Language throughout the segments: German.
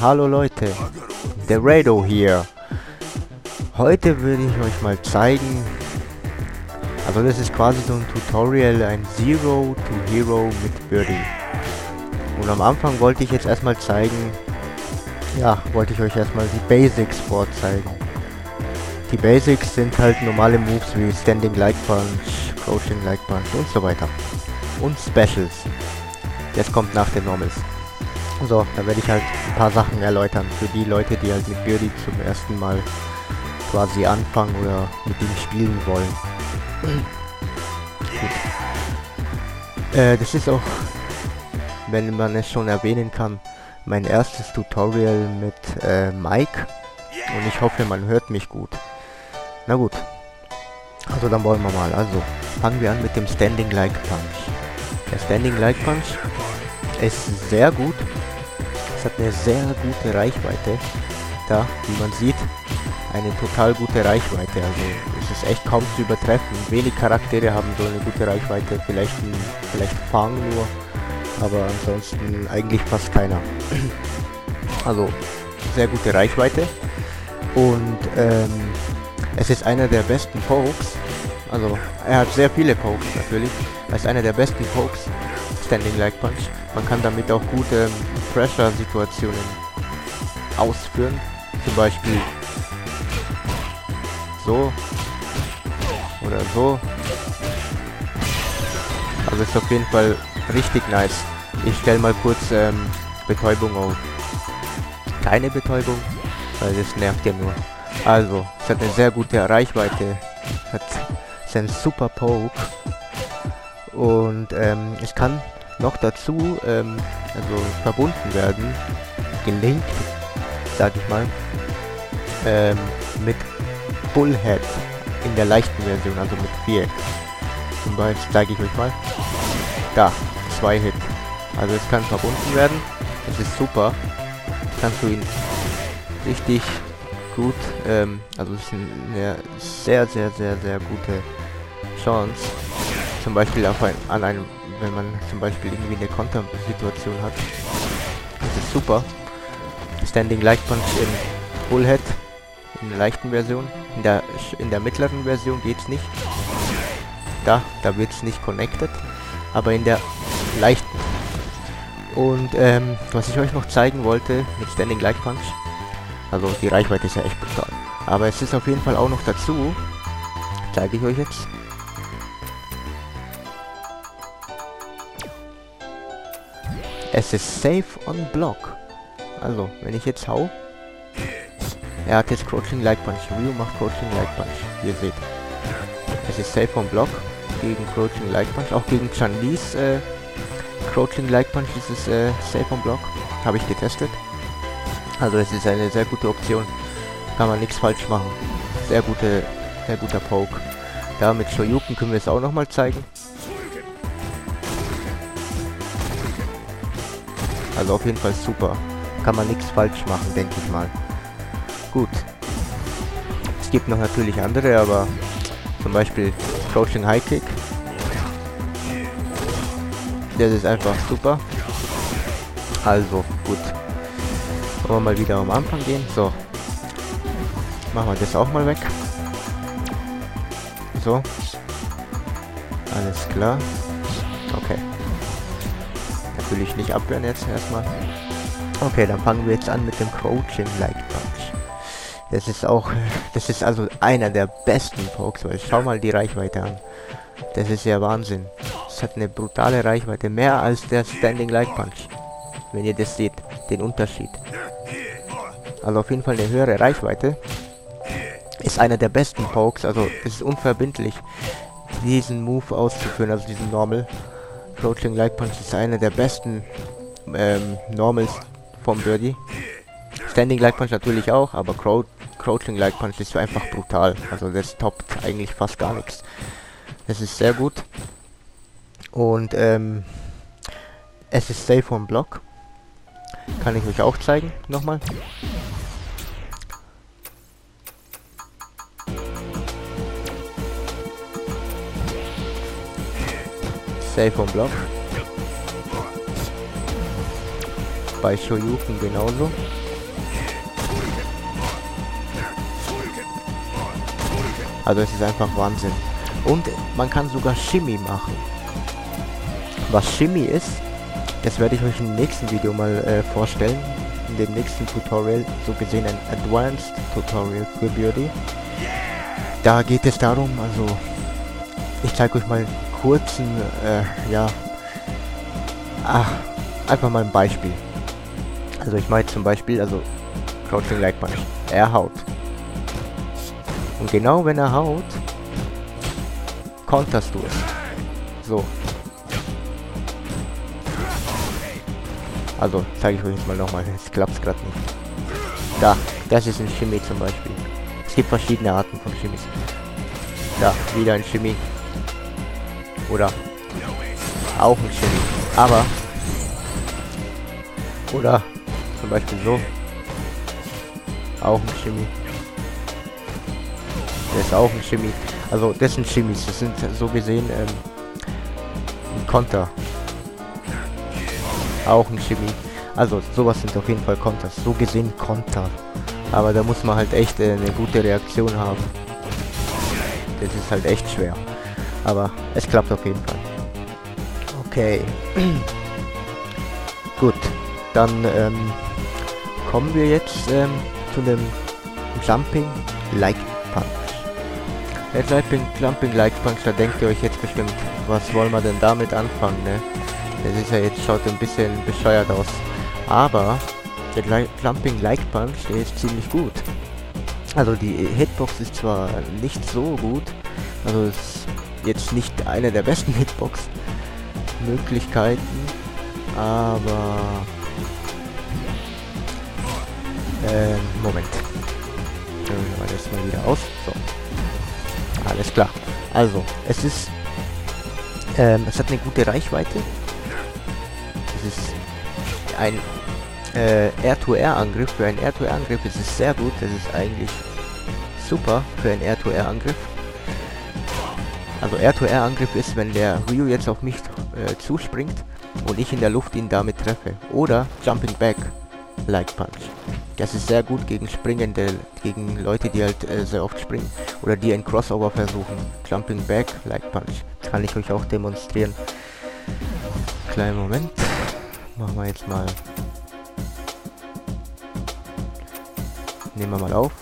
Hallo Leute, der R4DOO hier. Heute will ich euch mal zeigen, also das ist quasi so ein Tutorial, ein Zero to Hero mit Birdie. Und am Anfang wollte ich jetzt erstmal zeigen, ja, wollte ich euch erstmal die Basics vorzeigen. Die Basics sind halt normale Moves wie Standing Light Punch, Crouching Light Punch und so weiter. Und Specials. Jetzt kommt nach den Normals. So, da werde ich halt ein paar Sachen erläutern für die Leute, die halt mit Birdie zum ersten Mal quasi anfangen oder mit ihm spielen wollen. Gut. Das ist auch, wenn man es schon erwähnen kann, mein erstes Tutorial mit Mike, und ich hoffe, man hört mich gut. Na gut, also dann wollen wir mal. Also fangen wir an mit dem Standing Light Punch. Der Standing Light Punch ist sehr gut. Es hat eine sehr gute Reichweite, da, wie man sieht, eine total gute Reichweite, also es ist echt kaum zu übertreffen. Wenig Charaktere haben so eine gute Reichweite, vielleicht Fang nur, aber ansonsten eigentlich fast keiner. Also sehr gute Reichweite, und es ist einer der besten Pokes, also er hat sehr viele Pokes natürlich, er ist einer der besten Pokes, Standing Light Punch. Man kann damit auch gute Pressure-Situationen ausführen. Zum Beispiel so oder so. Also ist auf jeden Fall richtig nice. Ich stelle mal kurz Betäubung auf. Keine Betäubung, weil das nervt ja nur. Also, es hat eine sehr gute Reichweite. Es ist ein super Poke. Und es kann noch dazu also verbunden werden, gelinkt, sag ich mal, mit Bullhead in der leichten Version, also mit Viereck. Zum Beispiel zeige ich euch mal. Da, 2 Hit. Also es kann verbunden werden. Das ist super. Kannst du ihn richtig gut, also es ist eine sehr gute Chance. Zum Beispiel auf ein, an einem, wenn man zum Beispiel irgendwie eine Konter-Situation hat. Das ist super. Standing Light Punch in Bullhead, in der leichten Version. In der mittleren Version geht's nicht. Da wird's nicht connected. Aber in der leichten. Und was ich euch noch zeigen wollte mit Standing Light Punch. Also die Reichweite ist ja echt brutal. Aber es ist auf jeden Fall auch noch dazu. Zeige ich euch jetzt. Es ist safe on block. Also, wenn ich jetzt hau... Er hat jetzt Crouching Light Punch. Ryu macht Crouching Light Punch. Ihr seht. Es ist safe on block. Gegen Crouching Light Punch. Auch gegen Chan-Lis Crouching Light Punch ist es safe on block. Habe ich getestet. Also, es ist eine sehr gute Option. Kann man nichts falsch machen. Sehr guter Poke. Da mit Shoryuken können wir es auch nochmal zeigen. Also auf jeden Fall super. Kann man nichts falsch machen, denke ich mal. Gut. Es gibt noch natürlich andere, aber zum Beispiel Crouching High Kick. Das ist einfach super. Also, gut. Wollen wir mal wieder am Anfang gehen. So. Machen wir das auch mal weg. So. Alles klar. Okay. Natürlich nicht abwehren jetzt erstmal. Okay, dann fangen wir jetzt an mit dem Crouching Light Punch. Das ist also einer der besten Pokes, weil schau mal die Reichweite an. Das ist ja Wahnsinn. Es hat eine brutale Reichweite, mehr als der Standing Light Punch. Wenn ihr das seht, den Unterschied. Also auf jeden Fall eine höhere Reichweite. Ist einer der besten Pokes, also es ist unverbindlich, diesen Move auszuführen, also diesen Normal. Crouching Light Punch ist einer der besten Normals vom Birdie. Standing Light Punch natürlich auch, aber Crouching Light Punch ist einfach brutal. Also das toppt eigentlich fast gar nichts. Das ist sehr gut. Und es ist safe on block. Kann ich euch auch zeigen, nochmal. Safe on Block. Bei Shoryuken genauso. Also es ist einfach Wahnsinn. Und man kann sogar Shimmy machen. Was Shimmy ist, das werde ich euch im nächsten Video mal vorstellen. In dem nächsten Tutorial, so gesehen ein Advanced Tutorial für Birdie. Da geht es darum, also ich zeige euch mal kurzen, ja, einfach mal ein Beispiel. Also ich mache zum Beispiel, also Crouching Like Punch. Er haut. Und genau wenn er haut, konterst du es. So. Also zeige ich euch jetzt mal nochmal, es klappt gerade nicht. Da, das ist ein Shimmy zum Beispiel. Es gibt verschiedene Arten von Shimmys. Da, wieder ein Shimmy. Oder auch ein Shimmy. Aber, oder zum Beispiel so. Auch ein Shimmy. Das ist auch ein Shimmy. Also das sind Shimmys. Das sind so gesehen ein Konter. Auch ein Shimmy. Also sowas sind auf jeden Fall Konters. So gesehen Konter. Aber da muss man halt echt eine gute Reaktion haben. Das ist halt echt schwer. Aber es klappt auf jeden Fall. Okay. Gut. Dann kommen wir jetzt zu dem Jumping Like Punch. Der Jumping Like Punch, da denkt ihr euch jetzt bestimmt, was wollen wir denn damit anfangen, ne? Das ist ja jetzt, schaut ein bisschen bescheuert aus. Aber der Jumping Like Punch, der ist ziemlich gut. Also die Hitbox ist zwar nicht so gut, also es jetzt nicht eine der besten Hitbox-Möglichkeiten, aber Moment. Dann nehmen wir das mal wieder aus. So. Alles klar. Also, es ist es hat eine gute Reichweite. Es ist ein R2R-Angriff. Für einen R2R-Angriff ist es sehr gut. Das ist eigentlich super für einen R2R-Angriff. Also R2R-Angriff ist, wenn der Ryu jetzt auf mich zuspringt und ich in der Luft ihn damit treffe. Oder Jumping Back Like Punch. Das ist sehr gut gegen Springende, gegen Leute, die halt sehr oft springen. Oder die ein Crossover versuchen. Jumping Back Like Punch. Kann ich euch auch demonstrieren. Kleinen Moment. Machen wir jetzt mal. Nehmen wir mal auf.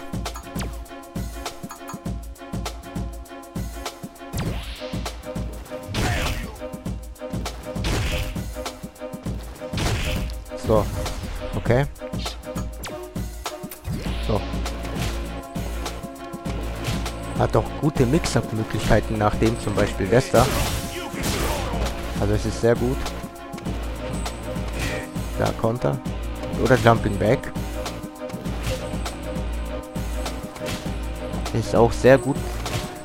So, okay. So. Hat auch gute Mix-Up-Möglichkeiten nach dem zum Beispiel Wester. Also es ist sehr gut. Da Konter. Oder Jumping Back. Ist auch sehr gut,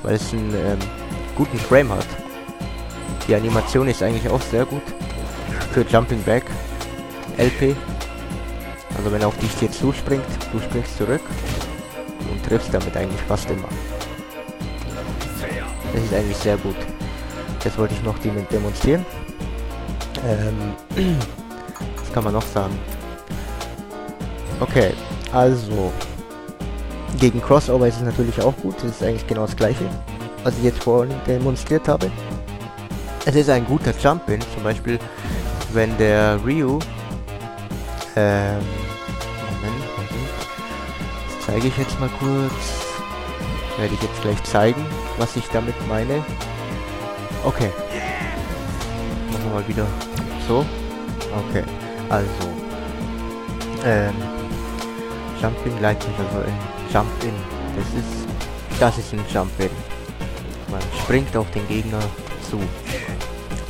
weil es einen guten Frame hat. Die Animation ist eigentlich auch sehr gut. Für Jumping Back. LP. Also wenn er auf dich hier zuspringt, du springst zurück und triffst damit eigentlich fast immer. Das ist eigentlich sehr gut. Das wollte ich noch demonstrieren. Was kann man noch sagen? Okay, also gegen Crossover ist es natürlich auch gut. Das ist eigentlich genau das gleiche, was ich jetzt vorhin demonstriert habe. Es ist ein guter Jump-In, zum Beispiel wenn der Ryu Moment. Das zeige ich jetzt mal kurz. Werde ich jetzt gleich zeigen, was ich damit meine. Okay. Machen wir mal wieder so. Okay. Also. Jump-In Lightning, also ein Jump-In. Das ist ein Jump-In. Man springt auf den Gegner zu.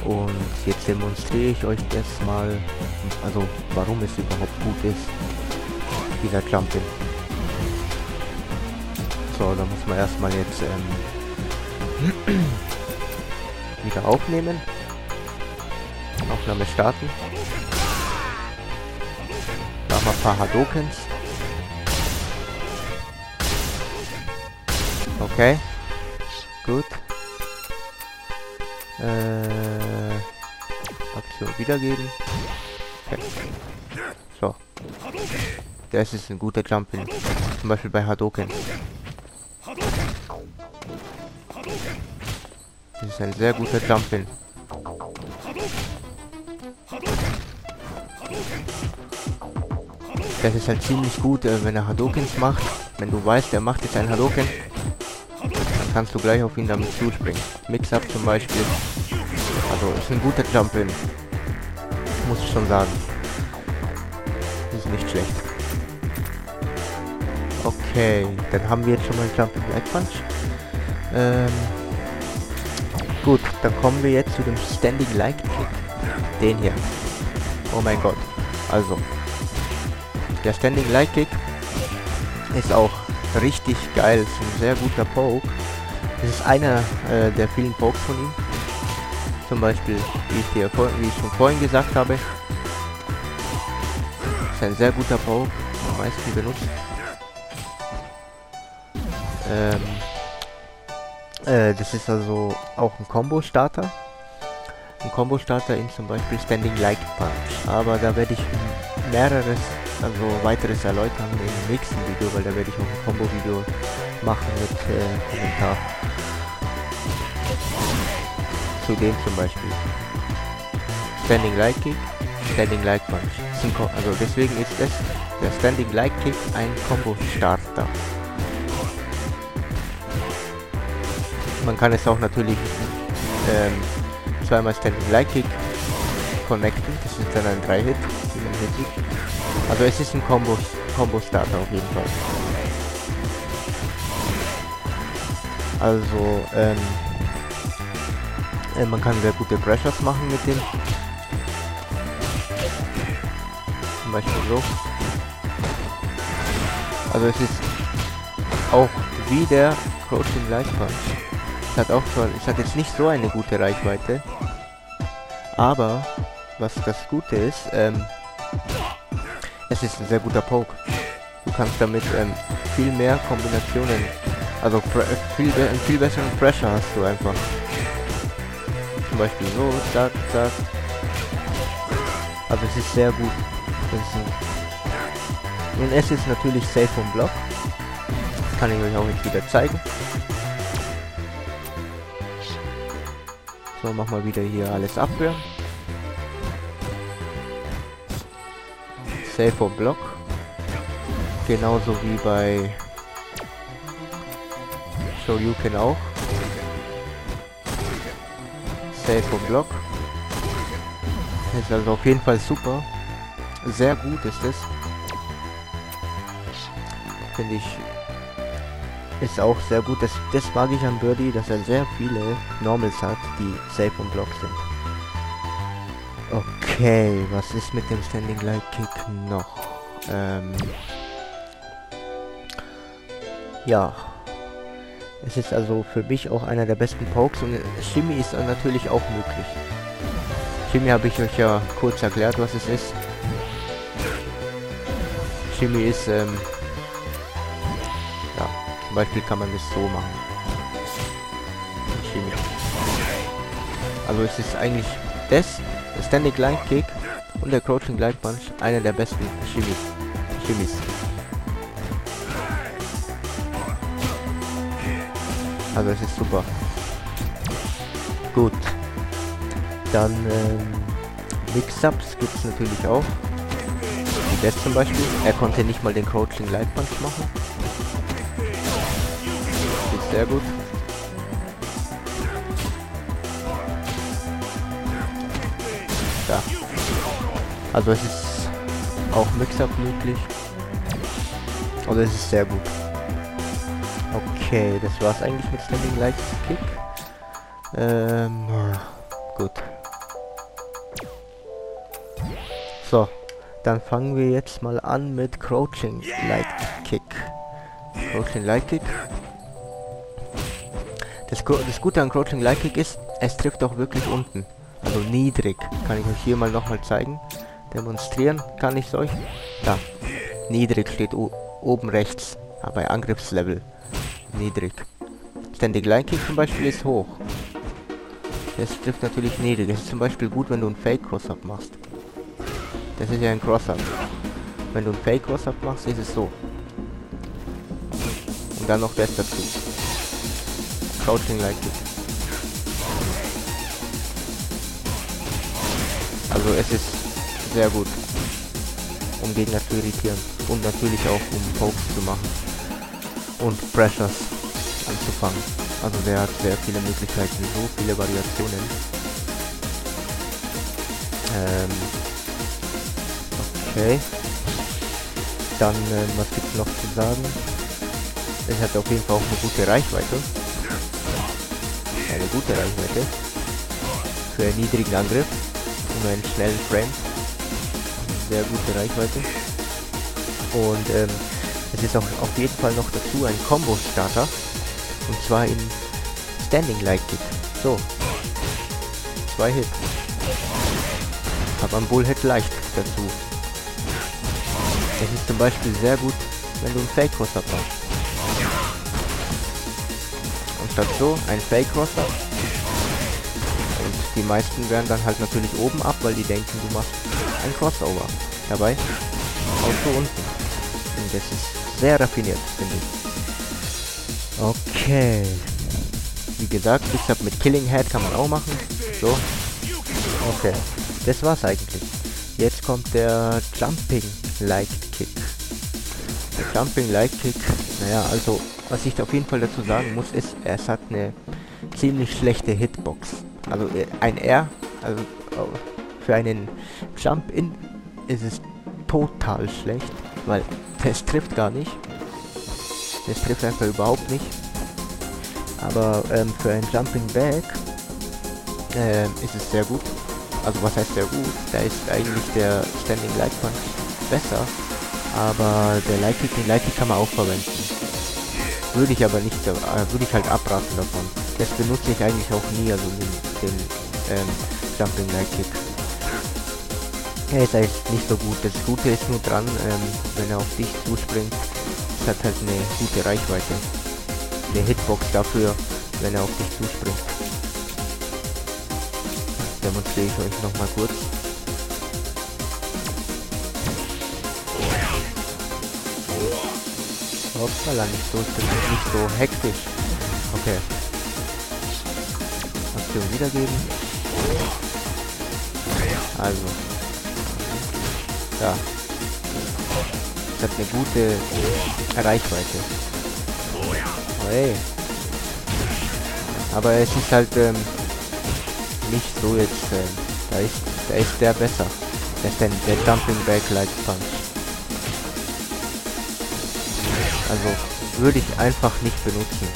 Und jetzt demonstriere ich euch das mal, also warum es überhaupt gut ist, dieser Jumping. So, da muss man erstmal jetzt wieder aufnehmen. Aufnahme starten. paar Hadokens. Okay. Gut. Aktion wiedergeben. Okay. So. Das ist ein guter Jumping. Zum Beispiel bei Hadoken. Das ist ein sehr guter Jumping. Das ist halt ziemlich gut, wenn er Hadokens macht. Wenn du weißt, er macht jetzt einen Hadoken, dann kannst du gleich auf ihn damit zuspringen. Mix-Up zum Beispiel. Also ist ein guter Jump-In. Muss ich schon sagen. Ist nicht schlecht. Okay, dann haben wir jetzt schon mal einen Jump-In-Light-Punch. Gut, dann kommen wir jetzt zu dem Standing Light Kick. Den hier. Oh mein Gott. Also. Der Standing Light Kick ist auch richtig geil, ist ein sehr guter Poke. Das ist einer der vielen Pokes von ihm. Zum Beispiel, wie ich schon vorhin gesagt habe. Ist ein sehr guter Poke, am meisten benutzt. Das ist also auch ein Combo-Starter. Ein Combo-Starter in zum Beispiel Standing Light Punch. Aber da werde ich mehreres, also weiteres erläutern im nächsten Video, weil da werde ich auch ein Combo-Video machen mit Kommentar. Zu dem zum Beispiel. Standing Light Kick, Standing Light Punch. Also deswegen ist das der Standing Light Kick ein Combo-Starter. Man kann es auch natürlich zweimal Standing Light Kick connecten. Das ist dann ein 3-Hit. Also es ist ein Combo-Starter auf jeden Fall. Also man kann sehr gute Pressures machen mit dem. Zum Beispiel so. Also es ist auch wie der Crouching Light Punch. Es hat jetzt nicht so eine gute Reichweite. Aber was das Gute ist, es ist ein sehr guter Poke. Du kannst damit viel mehr Kombinationen, also viel besseren Pressure hast du einfach. Zum Beispiel so, zack, zack. Also es ist sehr gut. Und es ist natürlich safe vom Block. Das kann ich euch auch jetzt wieder zeigen. So, mach mal wieder hier alles abwehren. Safe vom Block. Genauso wie bei Shoryuken auch. Safe vom Block. Ist also auf jeden Fall super. Sehr gut ist es. Finde ich. Ist auch sehr gut. Das mag ich an Birdie, dass er sehr viele Normals hat, die safe vom Block sind. Okay, was ist mit dem Standing Light Kick noch? Ja. Es ist also für mich auch einer der besten Pokes und Shimmy ist natürlich auch möglich. Shimmy habe ich euch ja kurz erklärt, was es ist. Shimmy ist, ja, zum Beispiel kann man das so machen. Shimmy. Also es ist eigentlich das. Der Standing Light Kick und der Crouching Light Punch, einer der besten Shimmies. Also es ist super. Gut. Dann Mix-Ups gibt es natürlich auch. Wie das zum Beispiel. Er konnte nicht mal den Crouching Light Punch machen. Das ist sehr gut. Da. Also es ist auch Mix-Up möglich. Also es ist sehr gut. Okay, das war's eigentlich mit Standing Light Kick. Gut. So, dann fangen wir jetzt mal an mit Crouching Light Kick. Crouching Light Kick. Das Gute an Crouching Light Kick ist, es trifft auch wirklich unten. Also niedrig. Kann ich euch hier mal nochmal zeigen. Demonstrieren kann ich es euch. Da. Niedrig steht oben rechts, aber Angriffslevel. Niedrig. Ständig Leinkick zum Beispiel ist hoch. Das trifft natürlich niedrig. Das ist zum Beispiel gut, wenn du ein Fake-Cross-Up machst. Das ist ja ein Cross-Up. Wenn du ein Fake-Cross-Up machst, ist es so. Und dann noch das dazu. Crouching Leinkick. Also es ist sehr gut, um Gegner zu irritieren und natürlich auch um Pokes zu machen und Pressures anzufangen. Also der hat sehr viele Möglichkeiten, so viele Variationen. Okay. Dann was gibt's noch zu sagen? Es hat auf jeden Fall auch eine gute Reichweite. Eine gute Reichweite. Für einen niedrigen Angriff und einen schnellen Frame. Sehr gute Reichweite. Und es ist auch auf jeden Fall noch dazu ein Combo-Starter. Und zwar in Standing Light Kick. So. 2 Hits. Aber ein Bullhead leicht dazu. Es ist zum Beispiel sehr gut, wenn du einen Fake-Crosser machst. Und statt so ein Fake-Crosser. Und die meisten werden dann halt natürlich oben ab, weil die denken, du machst ein Crossover. Dabei auch so unten. Und das ist sehr raffiniert, finde ich. Okay. Wie gesagt, ich habe mit Killing Head kann man auch machen. So. Okay. Das war's eigentlich. Jetzt kommt der Jumping Light Kick. Der Jumping Light Kick. Naja, also, was ich auf jeden Fall dazu sagen muss, ist, es hat eine ziemlich schlechte Hitbox. Also ein R, also für einen Jump in ist es total schlecht, weil es trifft gar nicht. Das trifft einfach überhaupt nicht. Aber für ein Jumping Back ist es sehr gut. Also was heißt sehr gut? Da ist eigentlich der Standing Light Punch besser. Aber der Light Kick, den Light Kick kann man auch verwenden. Würde ich aber nicht, würde ich halt abraten davon. Das benutze ich eigentlich auch nie, also den Jumping Light Kick. Er ist eigentlich nicht so gut. Das Gute ist nur dran, wenn er auf dich zuspringt, hat halt eine gute Reichweite. Eine Hitbox dafür, wenn er auf dich zuspringt. Demonstriere ich euch nochmal kurz. Hoppala, nicht so, nicht so hektisch. Okay. Aktion wiedergeben. Also. Da. Hat eine gute Reichweite. Hey. Aber es ist halt nicht so jetzt, da ist der besser. Das ist der Jumping Back Light Punch. Also würde ich einfach nicht benutzen.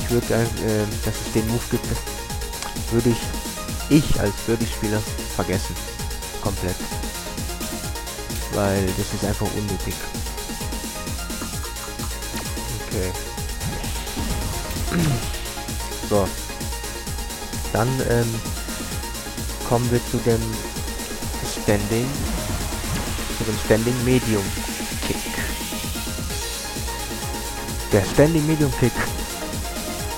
Ich würde, dass es den Move gibt, würde ich als Birdie-Spieler vergessen. Komplett. Weil das ist einfach unnötig. Okay. So. Dann kommen wir zu dem Standing Medium Kick. Der Standing Medium Kick,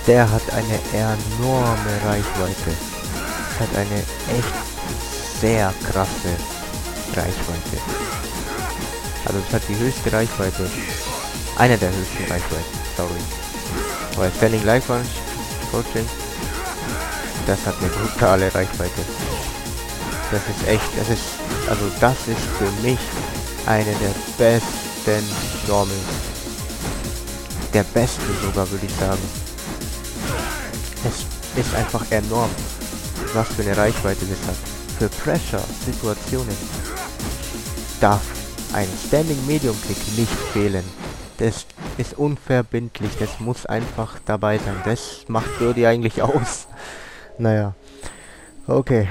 der hat eine enorme Reichweite. Hat eine echt sehr krasse Reichweite. Also es hat die höchste Reichweite. Eine der höchsten Reichweiten, sorry. Weil Standing Light Punch, das hat eine brutale Reichweite. Das ist echt, das ist für mich eine der besten Normals. Der beste sogar, würde ich sagen. Es ist einfach enorm, was für eine Reichweite das hat. Für Pressure-Situationen darf ein Standing Medium Kick nicht fehlen. Das ist unverbindlich, das muss einfach dabei sein. Das macht Birdie eigentlich aus. Naja, okay.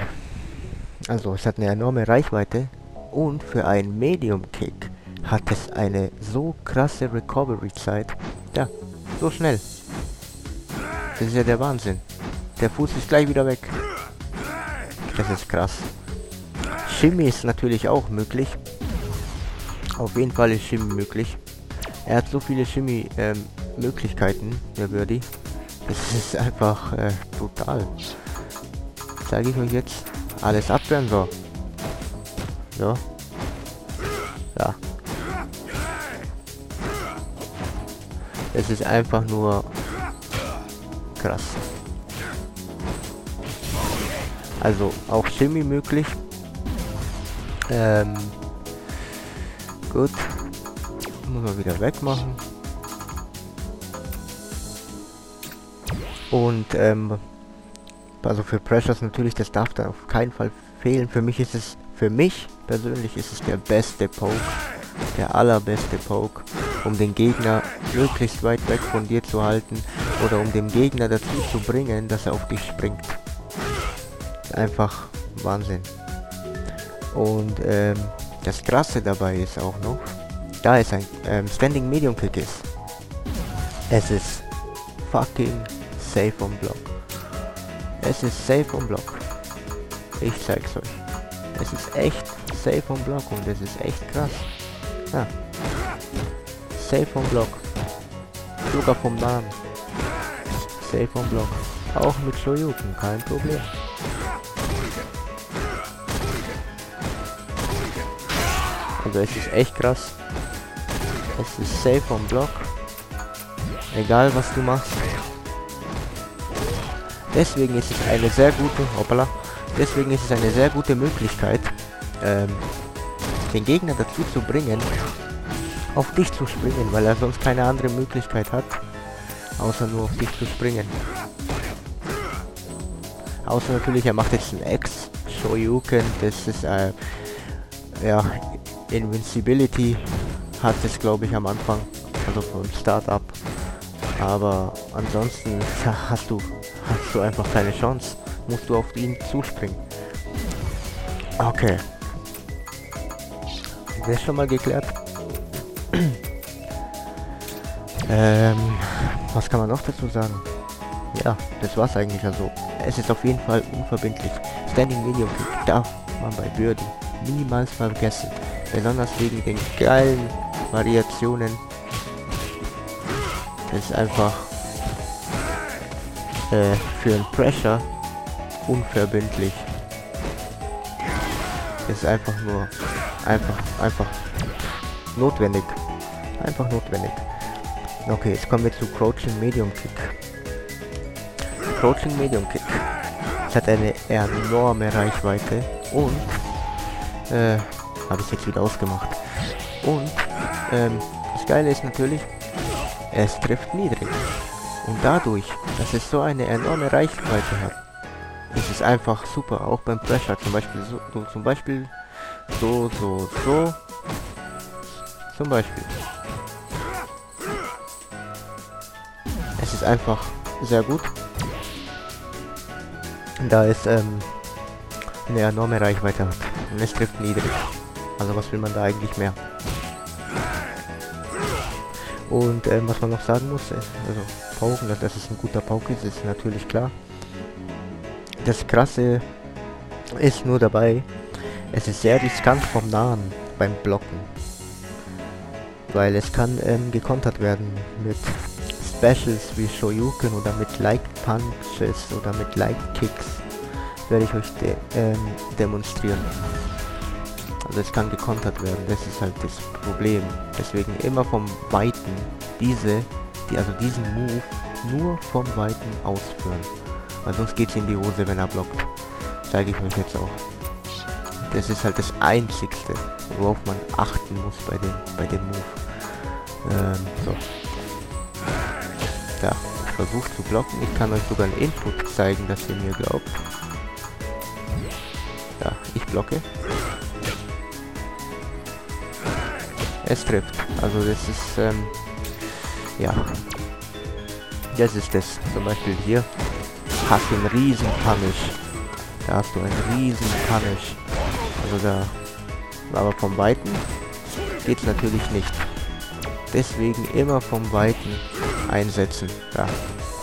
Also, es hat eine enorme Reichweite. Und für einen Medium Kick hat es eine so krasse Recovery-Zeit. Ja, so schnell. Das ist ja der Wahnsinn. Der Fuß ist gleich wieder weg. Das ist krass. Shimmy ist natürlich auch möglich. Auf jeden Fall ist Shimmy möglich. Er hat so viele Shimmy-Möglichkeiten, der Birdie. Das ist einfach brutal. Zeige ich euch jetzt. Alles abwehren so. So. Ja. Es ist einfach nur krass. Also auch Shimmy möglich. Gut. Muss man wieder wegmachen. Und also für Pressures natürlich, das darf da auf keinen Fall fehlen. Für mich persönlich ist es der beste Poke. Der allerbeste Poke, um den Gegner möglichst weit weg von dir zu halten oder um den Gegner dazu zu bringen, dass er auf dich springt. Einfach Wahnsinn. Und das Krasse dabei ist auch noch, da es ein Standing Medium Kick ist. Es ist fucking safe on Block. Es ist safe on Block. Ich zeig's euch. Es ist echt safe on Block und es ist echt krass. Ja. Safe on Block. Sogar vom Namen. Safe on Block. Auch mit Shoryuken, kein Problem. Also es ist echt krass. Es ist safe on Block. Egal was du machst. Deswegen ist es eine sehr gute, hoppala. Deswegen ist es eine sehr gute Möglichkeit, den Gegner dazu zu bringen, auf dich zu springen, weil er sonst keine andere Möglichkeit hat, außer nur auf dich zu springen. Außer natürlich, er macht jetzt einen Ex-Shoryuken, das ist ja, Invincibility hat es glaube ich am Anfang, also vom Start-up, aber ansonsten hast du einfach keine Chance, musst du auf ihn zuspringen. Okay. Das ist schon mal geklärt. Was kann man noch dazu sagen? Ja, das war's eigentlich. Also es ist auf jeden Fall unverbindlich. Standing Medium Kick darf man bei Birdie niemals vergessen, besonders wegen den geilen Variationen. Das ist einfach für einen Pressure unverbindlich. Das ist einfach nur notwendig. Einfach notwendig. Okay, jetzt kommen wir zu Crouching Medium Kick. Crouching Medium Kick. Es hat eine enorme Reichweite und habe ich jetzt wieder ausgemacht. Und das Geile ist natürlich, es trifft niedrig. Und dadurch, dass es so eine enorme Reichweite hat, ist es einfach super. Auch beim Pressure zum Beispiel so. Es ist einfach sehr gut. Da es eine enorme Reichweite hat. Und es trifft niedrig. Also was will man da eigentlich mehr? Und was man noch sagen muss, also Pauken, dass es ein guter Pauke ist, ist natürlich klar. Das Krasse ist nur dabei, es ist sehr riskant vom Nahen beim Blocken, weil es kann gekontert werden mit Specials wie Shoryuken oder mit Light Punches oder mit Light Kicks, werde ich euch demonstrieren. Also es kann gekontert werden, das ist halt das Problem. Deswegen immer vom Weiten diesen Move nur vom Weiten ausführen, weil sonst geht's in die Hose, wenn er blockt. Zeige ich euch jetzt auch. Das ist halt das Einzigste, worauf man achten muss bei dem Move. So. Da, versucht zu blocken. Ich kann euch sogar einen Input zeigen, dass ihr mir glaubt. Ja, ich blocke. Es trifft. Also das ist, ja. Das ist das. Zum Beispiel hier hast du einen riesen Punish. Da hast du einen riesen Punish. Also da, aber vom Weiten geht's natürlich nicht. Deswegen immer vom Weiten einsetzen. Ja,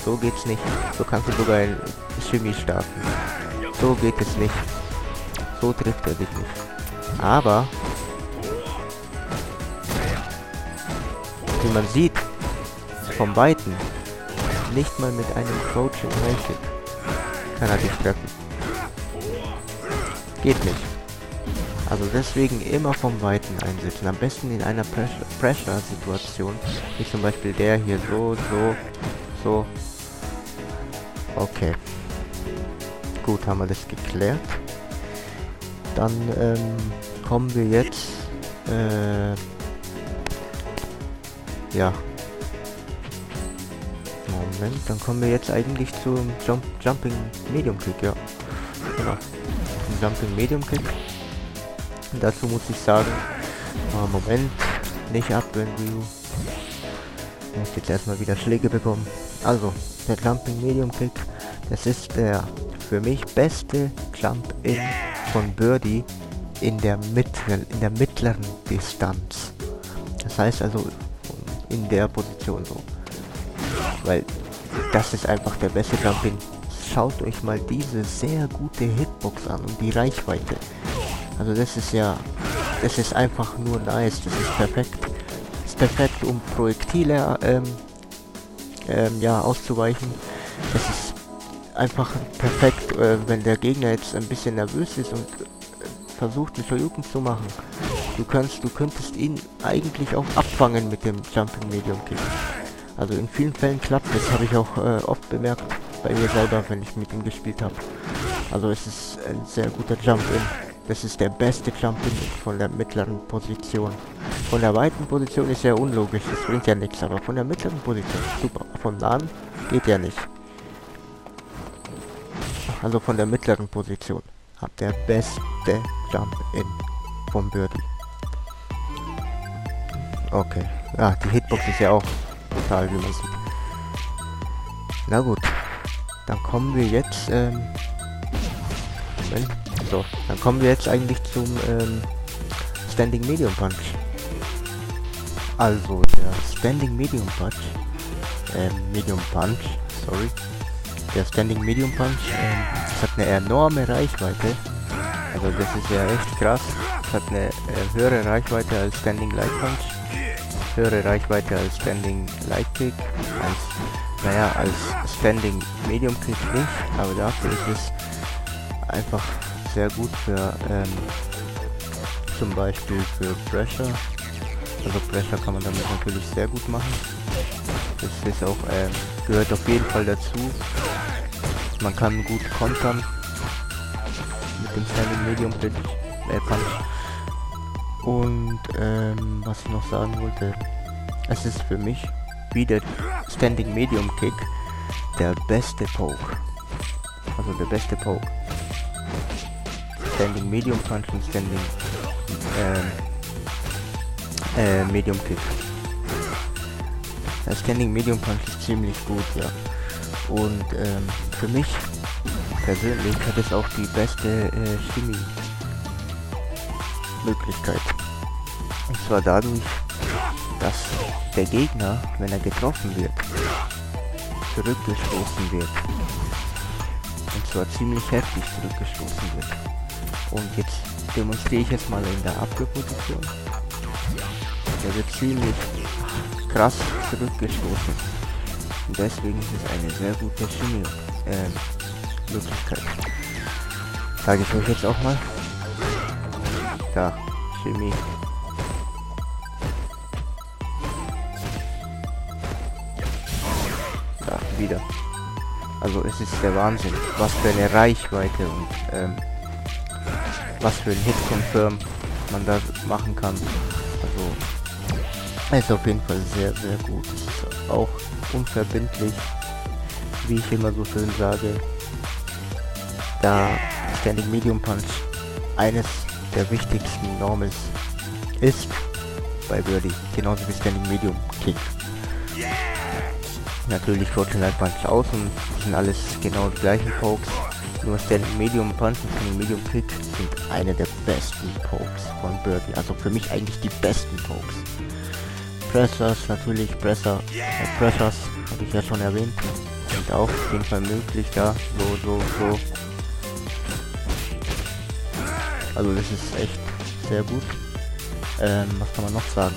so geht's nicht. So kannst du sogar ein Shimmy starten. So geht es nicht. So trifft er dich nicht. Aber wie man sieht, vom Weiten, nicht mal mit einem Crouching High-Kick kann er dich treffen. Geht nicht. Also deswegen immer vom Weiten einsetzen. Am besten in einer Pressure-Situation, wie zum Beispiel der hier, so. Okay. Gut, haben wir das geklärt. Dann kommen wir jetzt ja. Moment, dann kommen wir jetzt eigentlich zum Jumping Medium Kick, ja. Genau. Zum Jumping Medium Kick. Und dazu muss ich sagen, Moment, nicht abwenden, Ryu. Ich muss jetzt erstmal wieder Schläge bekommen. Also, der Jumping Medium Kick, das ist der für mich beste Jump-In von Birdie in der mittleren Distanz. Das heißt also in der Position so. Weil das ist einfach der beste Jump-In. Schaut euch mal diese sehr gute Hitbox an und die Reichweite. Also das ist einfach nur nice, das ist perfekt. Das ist perfekt, um Projektile ja, auszuweichen. Das ist einfach perfekt, wenn der Gegner jetzt ein bisschen nervös ist und versucht, einen Shoryuken zu machen. Du könntest ihn eigentlich auch abfangen mit dem Jumping Medium Kick. Also in vielen Fällen klappt das, habe ich auch oft bemerkt bei mir selber, wenn ich mit ihm gespielt habe. Also es ist ein sehr guter Jump-In. Das ist der beste Jump-In von der mittleren Position. Von der weiten Position ist ja unlogisch, das bringt ja nichts, aber von der mittleren Position, super. Von nahen geht ja nicht. Also von der mittleren Position habt ihr beste Jump-In vom Birdie. Okay, ah, die Hitbox ist ja auch total gewesen. Na gut, dann kommen wir jetzt so, dann kommen wir jetzt eigentlich zum Standing Medium Punch. Also der Standing Medium Punch, der Standing Medium Punch, das hat eine enorme Reichweite. Also das ist ja echt krass. Das hat eine höhere Reichweite als Standing Light Punch. Höhere Reichweite als Standing Light Kick, als Standing Medium Kick nicht, aber dafür ist es einfach sehr gut für zum Beispiel für Pressure. Also Pressure kann man damit natürlich sehr gut machen. Das ist auch gehört auf jeden Fall dazu. Man kann gut kontern mit dem Standing Medium Kick. Und was ich noch sagen wollte, es ist für mich wie der Standing Medium Kick der beste Poke. Also der beste Poke. Standing Medium Punch und Standing Medium Kick. Der Standing Medium Punch ist ziemlich gut, ja. Und für mich persönlich hat es auch die beste Chemie. Möglichkeit. Und zwar dadurch, dass der Gegner, wenn er getroffen wird, zurückgestoßen wird. Und zwar ziemlich heftig zurückgestoßen wird. Und jetzt demonstriere ich es mal in der Abwehrposition. Der wird ziemlich krass zurückgestoßen. Und deswegen ist es eine sehr gute Chemie-Möglichkeit. Sage ich euch jetzt auch mal. Da, Chemie. Da, wieder. Also es ist der Wahnsinn. Was für eine Reichweite und was für ein Hit-Confirm man da machen kann. Also ist auf jeden Fall sehr, sehr gut. Es ist auch unverbindlich, wie ich immer so schön sage. Da Standing Medium Punch eines der wichtigsten Norm ist bei Birdie, genauso wie Standing Medium Kick. Natürlich Crouching Light Punch außen, sind alles genau die gleichen Pokes, nur Standing Medium Punch und Standing Medium Kick sind eine der besten Pokes von Birdie, also für mich eigentlich die besten Pokes. Pressers, natürlich Pressers, habe ich ja schon erwähnt, sind auch auf jeden Fall möglich, ja, so. Also das ist echt sehr gut. Was kann man noch sagen?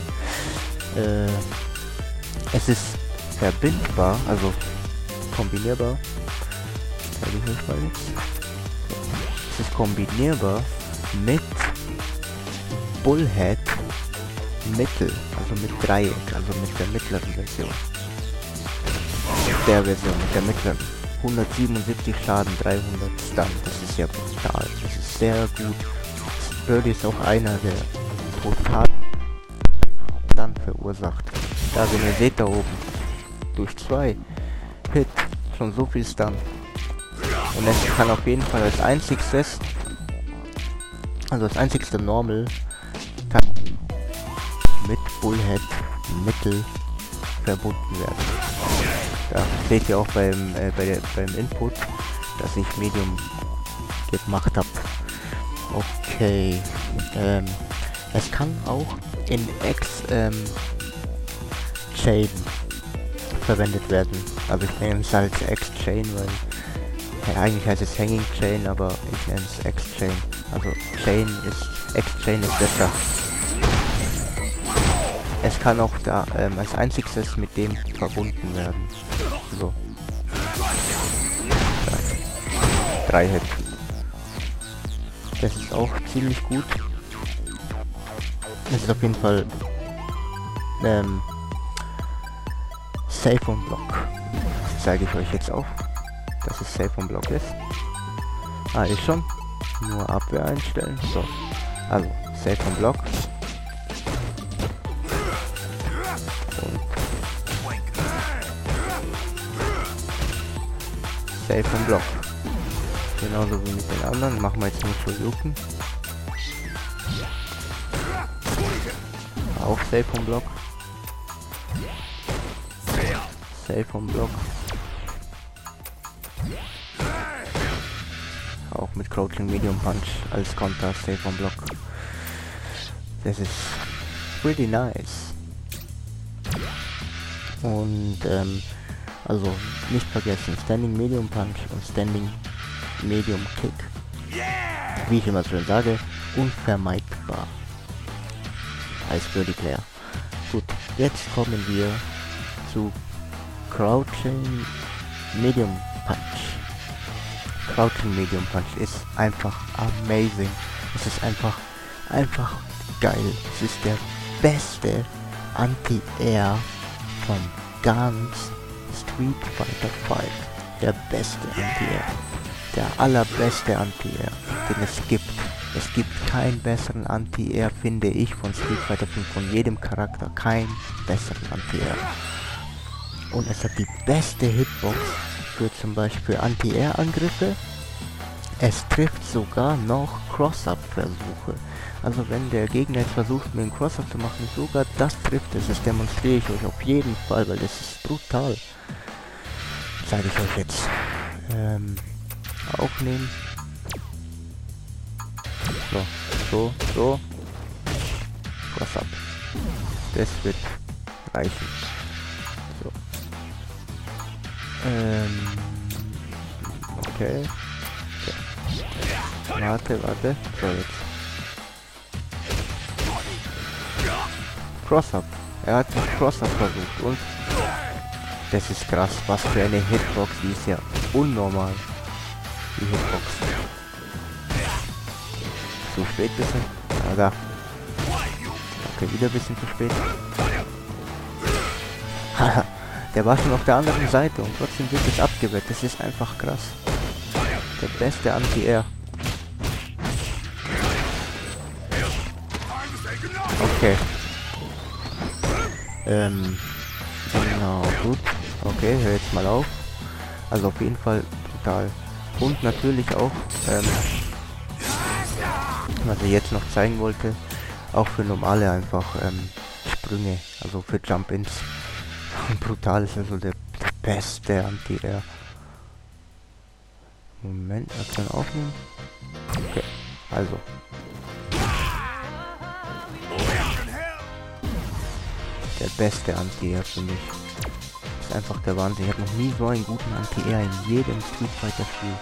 Es ist verbindbar, also kombinierbar. Es ist kombinierbar mit Bullhead Mittel, also mit Dreieck, also mit der mittleren Version. Mit der mittleren. 177 Schaden, 300 Stun, das ist ja brutal, das ist sehr gut. Birdie ist auch einer, der total Stun verursacht. Da, wenn ihr seht, da oben, durch 2 Hit, schon so viel Stun. Und es kann auf jeden Fall als einzigstes, also als einzigste Normal, kann mit Bullhead Mittel verbunden werden. Da seht ihr auch beim Input, dass ich Medium gemacht habe. Okay. Es kann auch in X-Chain verwendet werden. Also ich nenne es als X-Chain, weil eigentlich heißt es Hanging Chain, aber ich nenne es X-Chain. Also X-Chain ist besser. Es kann auch da als einziges mit dem verbunden werden. So. 3 Hit. Das ist auch ziemlich gut. Das ist auf jeden Fall safe on block. Das zeige ich euch jetzt auch, dass es safe on block ist. Ah, ist schon. Nur Abwehr einstellen. So. Also safe on block. Safe on block. Genauso wie mit den anderen. Machen wir jetzt mit Shoryuken. Auch safe on block. Safe on block. Auch mit Crouching Medium Punch als Konter. Safe on block. Das ist pretty nice. Und also nicht vergessen, Standing Medium Punch und Standing Medium Kick. Wie ich immer schön sage, unvermeidbar. Als Birdie Player. Gut, jetzt kommen wir zu Crouching Medium Punch. Crouching Medium Punch ist einfach amazing. Es ist einfach geil. Es ist der beste Anti-Air von ganz Street Fighter 5, der beste Anti-Air, der allerbeste Anti-Air, den es gibt. Es gibt keinen besseren Anti-Air, finde ich, von Street Fighter 5, von jedem Charakter, keinen besseren Anti-Air. Und es hat die beste Hitbox für zum Beispiel Anti-Air-Angriffe. Es trifft sogar noch Cross-Up-Versuche. Also wenn der Gegner jetzt versucht, mir einen Cross-Up zu machen, sogar das trifft es. Das demonstriere ich euch auf jeden Fall, weil das ist brutal. Zeige ich euch jetzt. Aufnehmen. So. Cross-Up. Das wird reichen. So. Okay. Warte. So, jetzt. Cross-Up. Er hat das Cross-Up versucht und das ist krass. Was für eine Hitbox. Die ist ja unnormal. Die Hitbox. Zu spät bisschen. Ah, da. Okay, wieder ein bisschen zu spät. Haha. Der war schon auf der anderen Seite und trotzdem wird es abgewehrt. Das ist einfach krass. Der beste Anti-Air. Okay. Genau, gut. Okay, hör jetzt mal auf. Also auf jeden Fall total. Und natürlich auch, was ich jetzt noch zeigen wollte, auch für normale einfach Sprünge, also für Jump-Ins. Brutal ist also der beste Anti-Air. Moment, das kann aufnehmen. Okay, also. Der beste Anti-Air für mich. Ist einfach der Wahnsinn. Ich habe noch nie so einen guten Anti-Air in jedem Street Fighter Spiel.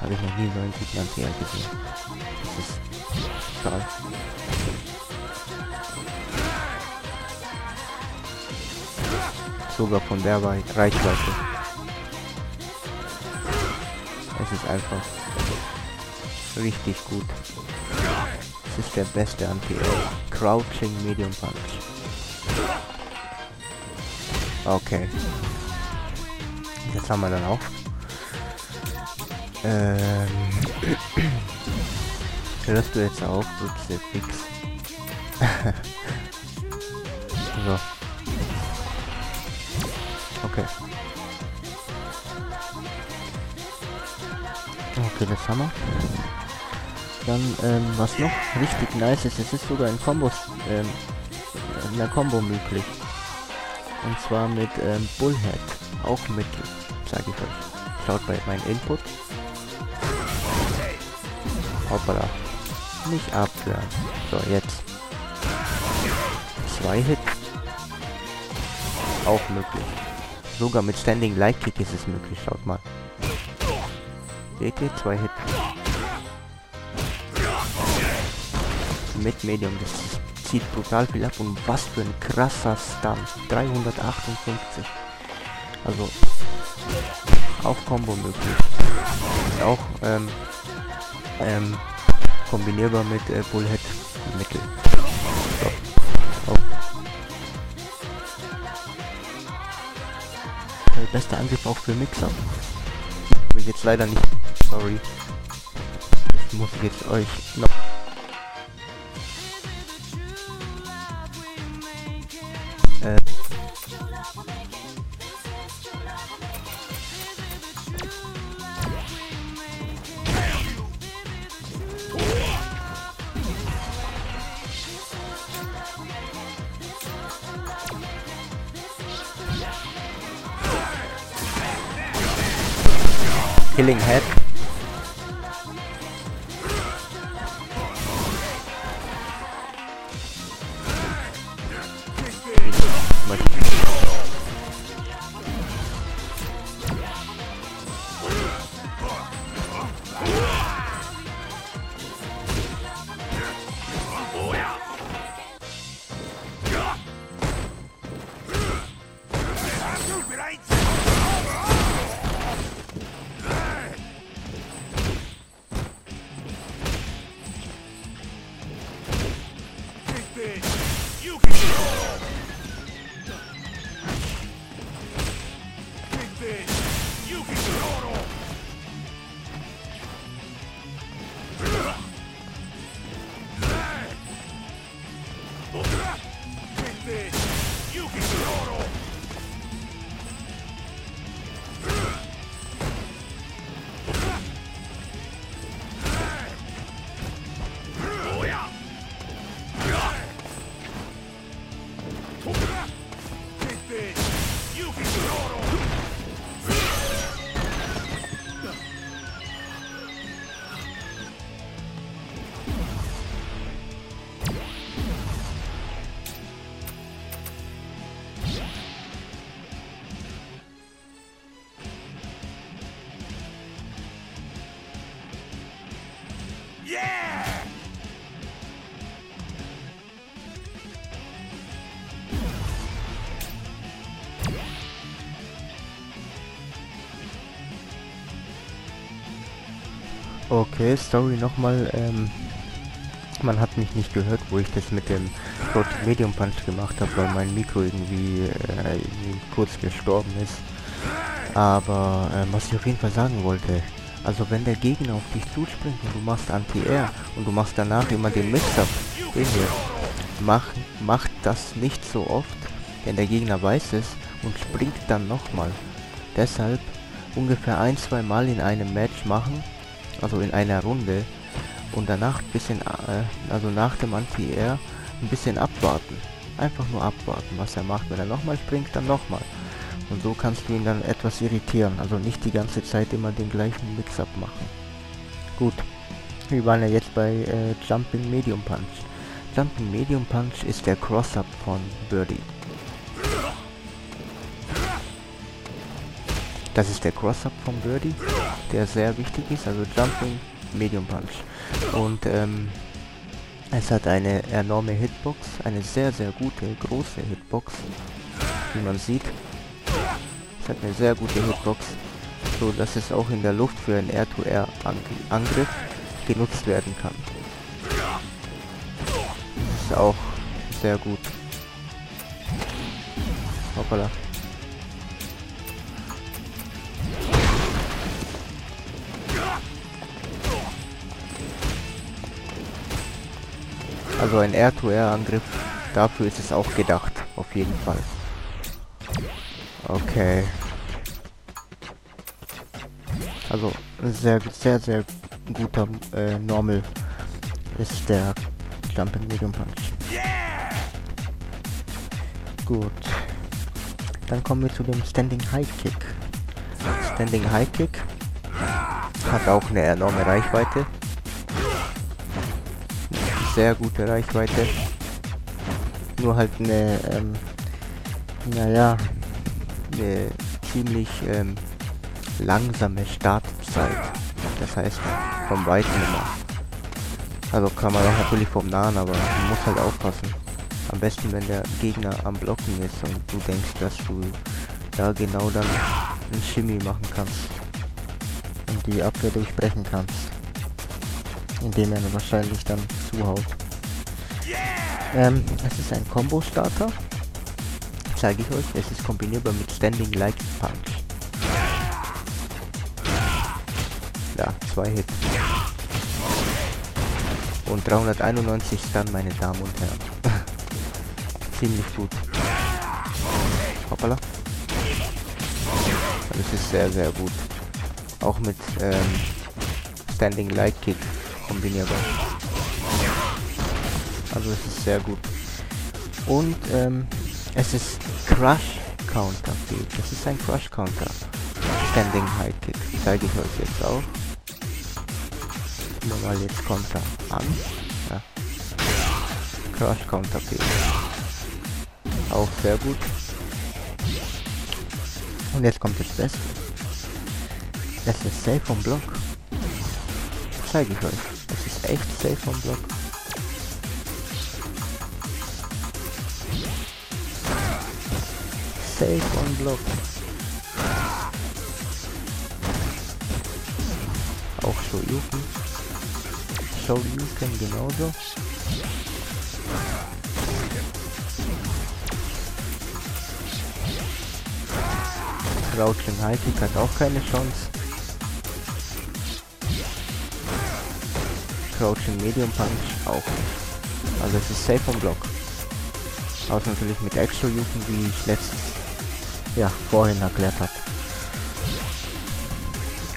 Habe ich noch nie so einen guten Anti-Air gesehen. Das ist total. sogar von der Reichweite. Es ist einfach richtig gut. Es ist der beste Anti-Air. Crouching Medium Punch. Okay. Das haben wir dann auch. Hörst du jetzt auf? Ups, der Fix. So. Okay. Okay, das haben wir. Dann, was noch richtig nice ist, es ist sogar in Kombos, in der Combo möglich. Und zwar mit Bullhead. Auch mit, sage ich euch. Schaut bei meinem Input. Hoppala. Nicht abwehren. So, jetzt. 2 Hit. Auch möglich. Sogar mit Standing Light Kick ist es möglich. Schaut mal. Seht ihr? 2 Hit. Mit Medium. Das zieht brutal viel ab. Und was für ein krasser Stun. 358. Also. Auch Combo möglich. Und auch, kombinierbar mit Bullhead Mittel. So. Oh. Der beste Angriff auch für Mixer. Ich will jetzt leider nicht. Sorry. Ich muss jetzt euch noch. Killing Head. Okay, sorry nochmal, man hat mich nicht gehört, wo ich das mit dem Medium Punch gemacht habe, weil mein Mikro irgendwie kurz gestorben ist. Aber was ich auf jeden Fall sagen wollte, also wenn der Gegner auf dich zuspringt und du machst Anti-Air und du machst danach immer den Mix-Up, den hier, macht das nicht so oft, denn der Gegner weiß es und springt dann nochmal. Deshalb ungefähr 1-2 Mal in einem Match machen. Also in einer Runde und danach ein bisschen, also nach dem Anti-Air ein bisschen abwarten. Einfach nur abwarten, was er macht. Wenn er nochmal springt, dann nochmal. Und so kannst du ihn dann etwas irritieren. Also nicht die ganze Zeit immer den gleichen Mix-Up machen. Gut, wir waren ja jetzt bei Jumping Medium Punch. Jumping Medium Punch ist der Cross-Up von Birdie. Das ist der Cross-Up von Birdie, der sehr wichtig ist, also Jumping, Medium Punch. Und es hat eine enorme Hitbox, eine sehr, sehr gute, große Hitbox, wie man sieht. hat eine sehr gute Hitbox, so dass es auch in der Luft für einen R2R-Angriff genutzt werden kann. Das ist auch sehr gut. Hoppala. Also ein R2R-Angriff, dafür ist es auch gedacht, auf jeden Fall. Okay. Also sehr, sehr, sehr guter Normal ist der Jump Medium Punch. Gut. Dann kommen wir zu dem Standing High Kick. Standing High Kick hat auch eine enorme Reichweite. Sehr gute Reichweite. Nur halt eine, naja, eine ziemlich langsame Startzeit. Das heißt, vom Weiten immer. Also kann man auch natürlich vom Nahen, aber man muss halt aufpassen. Am besten, wenn der Gegner am Blocken ist und du denkst, dass du da genau dann einen Shimmy machen kannst. Und die Abwehr durchbrechen kannst. Indem er wahrscheinlich dann zuhaut. Es ist ein Combo-Starter. Zeige ich euch. Es ist kombinierbar mit Standing Light Punch. Ja, 2 Hits. Und 391 Stun, meine Damen und Herren. Ziemlich gut. Hoppala. Das ist sehr, sehr gut. Auch mit Standing Light Kick kombinierbar. Also es ist sehr gut. Und es ist Crush Counter. Das ist ein Crush Counter. Standing High Kick. Zeige ich euch jetzt auch. Normal jetzt Counter an. Ja. Crush Counter Kick. Auch sehr gut. Und jetzt kommt das Beste. Das ist safe vom Block. Zeige ich euch. Das ist echt safe vom Block. Safe vom Block. Auch Shoryuken. Shoryuken genauso. Crouching High Kick hat auch keine Chance. Crouching Medium Punch auch nicht. Also es ist safe vom Block. Außer natürlich mit Extra-Jufen, wie ich letztes, ja, vorhin erklärt habe.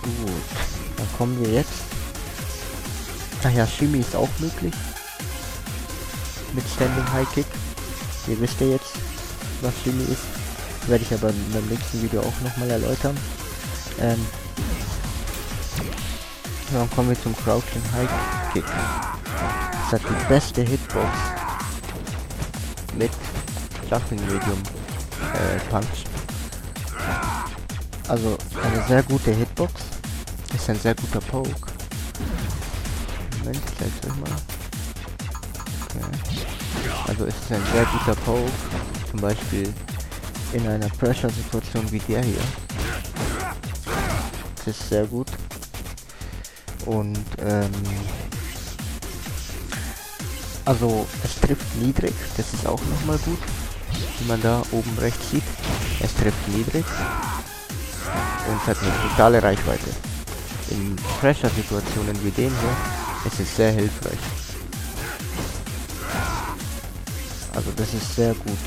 Gut, dann kommen wir jetzt. Naja, Shimmy ist auch möglich. Mit Standing High Kick. Ihr wisst ja jetzt, was Shimmy ist. Werde ich aber im nächsten Video auch nochmal erläutern. Dann kommen wir zum Crouching High Kick. Das hat die beste Hitbox mit Jumping Medium Punch. Also eine sehr gute Hitbox. Ist ein sehr guter Poke. Moment, ich zeig's euch mal. Okay. Also ist es ein sehr guter Poke. Zum Beispiel in einer Pressure-Situation wie der hier. Das ist sehr gut. Und also es trifft niedrig, das ist auch nochmal gut, wie man da oben rechts sieht. Es trifft niedrig und hat eine totale Reichweite. In Pressure-Situationen wie dem hier ist es sehr hilfreich. Also das ist sehr gut.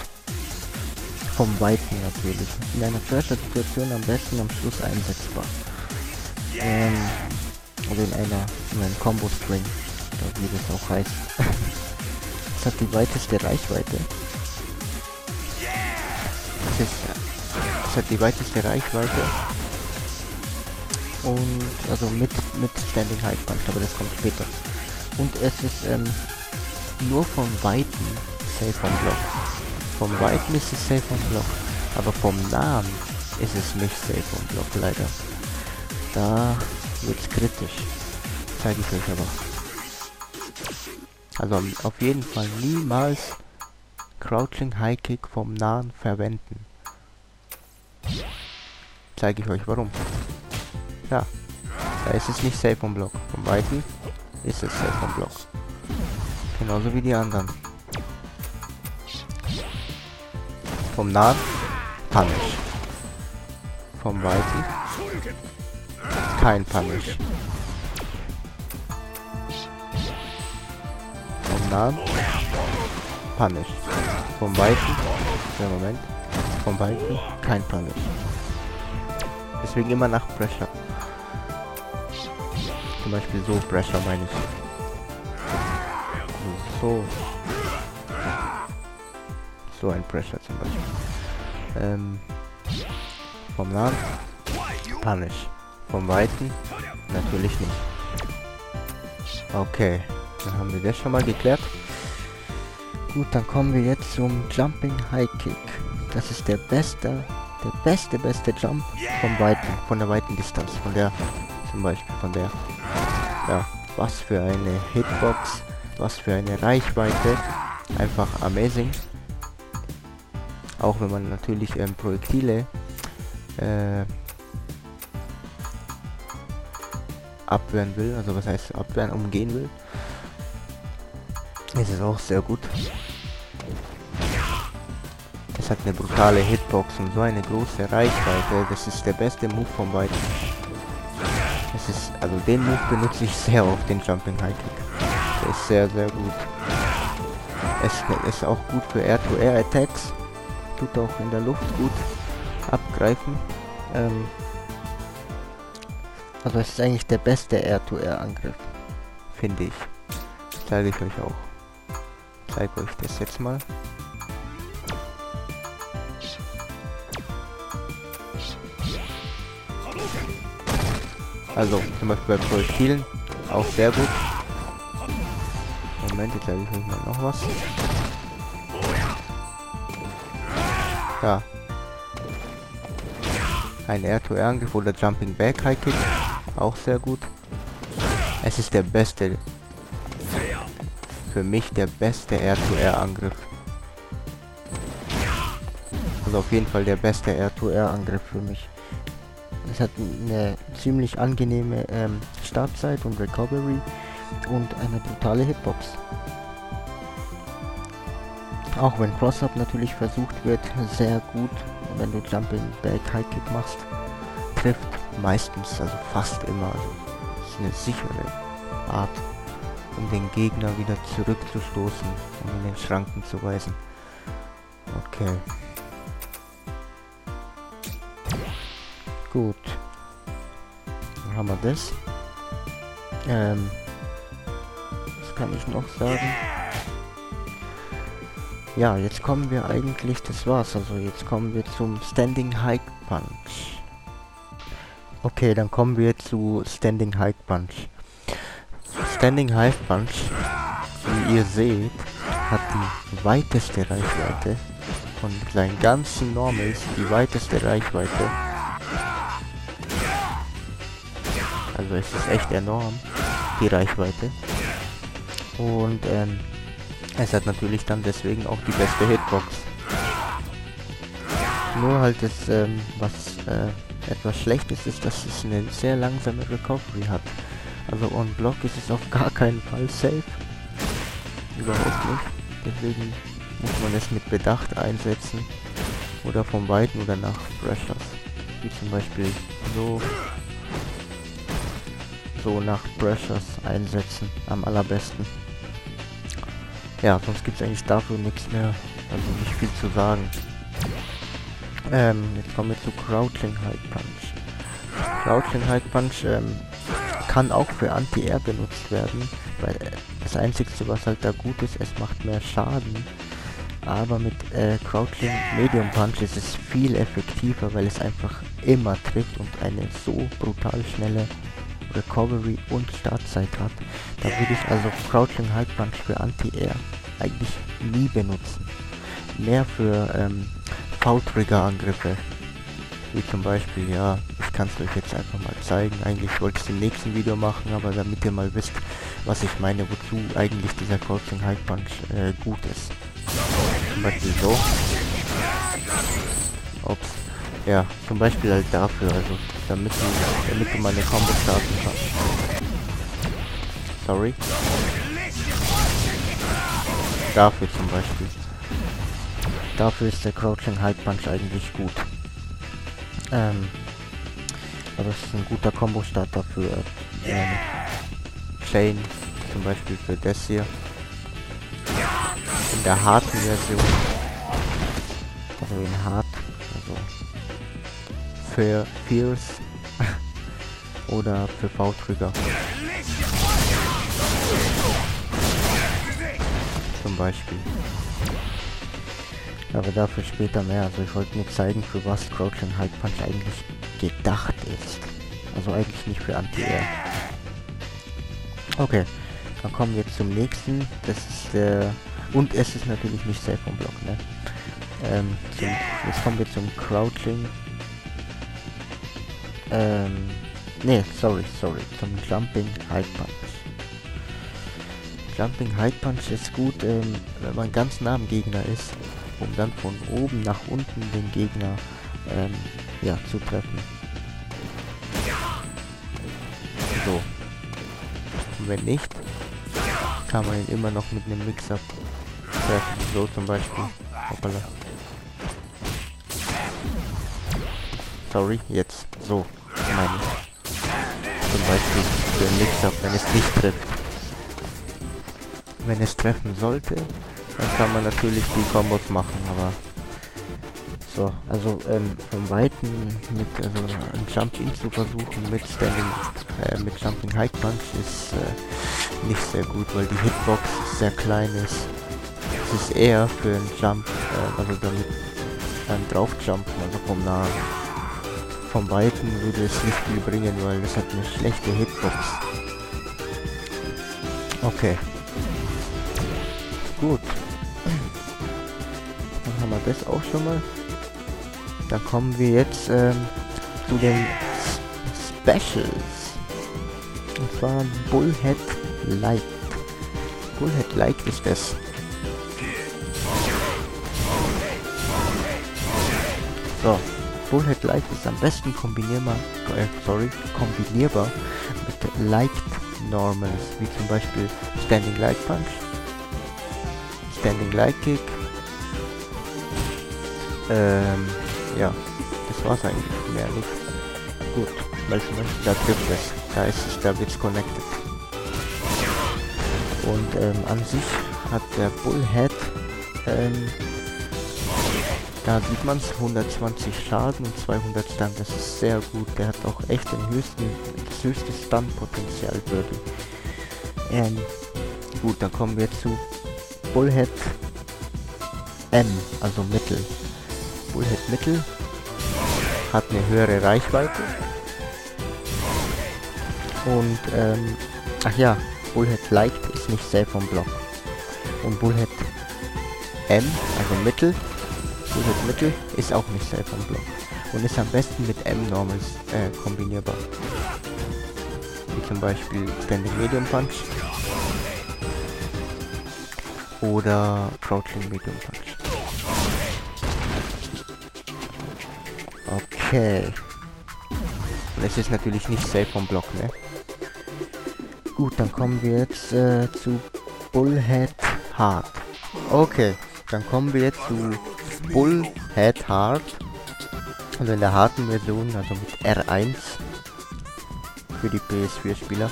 Vom Weiten natürlich. In einer Pressure-Situation am besten am Schluss einsetzbar. Oder in einem Combo String, wie das auch heißt. Das hat die weiteste Reichweite. Das hat die weiteste Reichweite. Und also mit Standing High Punch, aber das kommt später. Und es ist nur vom Weiten safe vom Block. Vom Weiten ist es safe vom Block, aber vom Nahen ist es nicht safe vom Block leider. Da wird's kritisch, zeige ich euch aber. Also auf jeden Fall niemals Crouching High Kick vom Nahen verwenden. zeige ich euch warum. Ja, da ist es nicht safe vom Block. Vom Weiten ist es safe vom Block. Genauso wie die anderen. Vom Nahen Punish. Vom Weiten kein Punish. Vom Nahen Punish. Vom Weiten, Moment, vom Weiten kein Punish. Deswegen immer nach Pressure. Zum Beispiel so Pressure meine ich. So. So ein Pressure zum Beispiel. Vom Nahen Punish. Vom Weiten natürlich nicht. Okay. Dann haben wir das schon mal geklärt. Gut, dann kommen wir jetzt zum Jumping High Kick. Das ist der beste Jump vom Weiten, von der weiten Distanz, von der, zum Beispiel von der. Ja, was für eine Hitbox, was für eine Reichweite, einfach amazing. Auch wenn man natürlich Projektile abwehren will, also was heißt abwehren, umgehen will. Es ist auch sehr gut. Es hat eine brutale Hitbox und so eine große Reichweite. Das ist der beste Move von beiden. Es ist, also den Move benutze ich sehr oft, den Jumping High Kick. Der ist sehr, sehr gut. Es ist auch gut für Air-to-Air Attacks. Tut auch in der Luft gut abgreifen. Also es ist eigentlich der beste Air-to-Air Angriff, finde ich. Zeige ich euch auch. Zeige euch das jetzt mal. Also zum Beispiel bei Projektilen auch sehr gut. Moment, jetzt zeige ich euch mal noch was. Ja. Ein R2R-Angriff oder Jumping Back High Kick. Auch sehr gut. Es ist der beste. Für mich der beste R2R-Angriff. Also auf jeden Fall der beste R2R-Angriff für mich. Es hat eine ziemlich angenehme Startzeit und Recovery und eine brutale Hitbox. Auch wenn Cross-Up natürlich versucht wird, sehr gut. Wenn du Jumping Back High Kick machst, trifft meistens, also fast immer. Also ist eine sichere Art, um den Gegner wieder zurückzustoßen und in den Schranken zu weisen. Okay. Gut. Dann haben wir das. Was kann ich noch sagen? Ja, jetzt kommen wir eigentlich, das war's. Also jetzt kommen wir zum Standing High Punch. Okay, dann kommen wir zu Standing High Punch. Standing High Punch, wie ihr seht, hat die weiteste Reichweite von seinen ganzen Normals, die weiteste Reichweite. Also es ist echt enorm, die Reichweite. Und es hat natürlich dann deswegen auch die beste Hitbox. Nur halt das, was etwas schlecht ist, ist, dass es eine sehr langsame Recovery hat. Also on Block ist es auf gar keinen Fall safe. Überhaupt nicht. Deswegen muss man es mit Bedacht einsetzen. Oder vom Weiten oder nach Pressures. Wie zum Beispiel so. So nach Pressures einsetzen. Am allerbesten. Ja, sonst gibt es eigentlich dafür nichts mehr. Also nicht viel zu sagen. Jetzt kommen wir zu Crouching High Punch. Crouching High Punch, kann auch für Anti-Air benutzt werden, weil das einzige, was halt da gut ist, es macht mehr Schaden, aber mit Crouching Medium Punch ist es viel effektiver, weil es einfach immer trifft und eine so brutal schnelle Recovery und Startzeit hat. Da würde ich also Crouching High Punch für Anti-Air eigentlich nie benutzen, mehr für V-Trigger-Angriffe. Wie zum Beispiel, ja, ich kann es euch jetzt einfach mal zeigen. Eigentlich wollte ich es im nächsten Video machen, aber damit ihr mal wisst, was ich meine, wozu eigentlich dieser Crouching High Punch gut ist. Zum Beispiel so. Ups. Ja, zum Beispiel halt dafür, also damit du meine Kombos starten kannst. Sorry. Dafür zum Beispiel. Dafür ist der Crouching Hide Punch eigentlich gut. Aber es ist ein guter Kombo-Start dafür. Chain zum Beispiel für das hier. In der harten Version. Also in hart. Also für Fierce. Oder für V-Trigger. Zum Beispiel. Aber dafür später mehr. Also ich wollte nur zeigen, für was Crouching Hide Punch eigentlich gedacht ist. Also eigentlich nicht für Anti-Air. Okay, dann kommen wir zum nächsten. Das ist der... Und es ist natürlich nicht safe vom Block, ne? Jetzt kommen wir zum Crouching. Zum Jumping Hide Punch. Jumping Hide Punch ist gut, wenn man ganz nah am Gegner ist, um dann von oben nach unten den Gegner zu treffen. So. Und wenn nicht, kann man ihn immer noch mit einem Mix-Up treffen. So zum Beispiel. Hoppala. Sorry, jetzt. So. Meine ich. Zum Beispiel für ein Mix-Up, wenn es nicht trifft. Wenn es treffen sollte, dann kann man natürlich die Kombos machen, aber... So, also vom Weiten mit ein Jump-In zu versuchen mit Jumping Hide Punch ist nicht sehr gut, weil die Hitbox sehr klein ist. Es ist eher für einen Jump, also damit dann draufjumpen, also vom Nahen. Vom Weiten würde es nicht viel bringen, weil es hat eine schlechte Hitbox. Okay. Gut. Dann haben wir das auch schon mal. Dann kommen wir jetzt zu den Specials. Und zwar Bullhead Light. Bullhead Light ist es. So, Bullhead Light ist am besten kombinierbar mit Light Normals, wie zum Beispiel Standing Light Punch, Standing Light Kick. Ja, das war's eigentlich, mehr nicht. Gut, weil zum Beispiel da trifft es. Da ist es, da wird's connected. Und an sich hat der Bullhead, da sieht man's, 120 Schaden und 200 Stun. Das ist sehr gut. Der hat auch echt das höchste Stun-Potenzial, Birdie. Gut, dann kommen wir zu Bullhead M, also Mittel. Bullhead Mittel hat eine höhere Reichweite und Bullhead Light ist nicht safe vom Block und Bullhead M, also Mittel, Bullhead Mittel ist auch nicht safe vom Block und ist am besten mit M Normals kombinierbar, wie zum Beispiel Standing Medium Punch oder Crouching Medium Punch. Okay. Das ist natürlich nicht safe vom Block, ne? Gut, dann kommen wir jetzt zu Bullhead Hard. Okay, dann kommen wir jetzt zu Bullhead Hard. Also in der harten Version, also mit R1. Für die PS4-Spieler.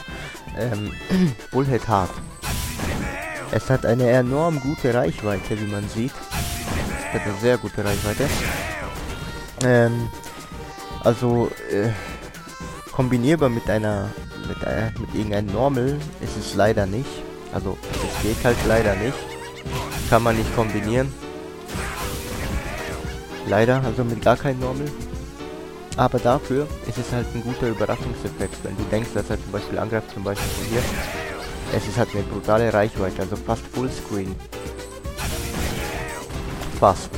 Bullhead Hard. Es hat eine enorm gute Reichweite, wie man sieht. Es hat eine sehr gute Reichweite. Kombinierbar mit irgendeinem Normal ist es leider nicht. Also es geht halt leider nicht. Kann man nicht kombinieren. Leider, also mit gar keinem Normal. Aber dafür ist es halt ein guter Überraschungseffekt, wenn du denkst, dass er zum Beispiel angreift, zum Beispiel hier. Es ist halt eine brutale Reichweite, also fast Fullscreen. Fast.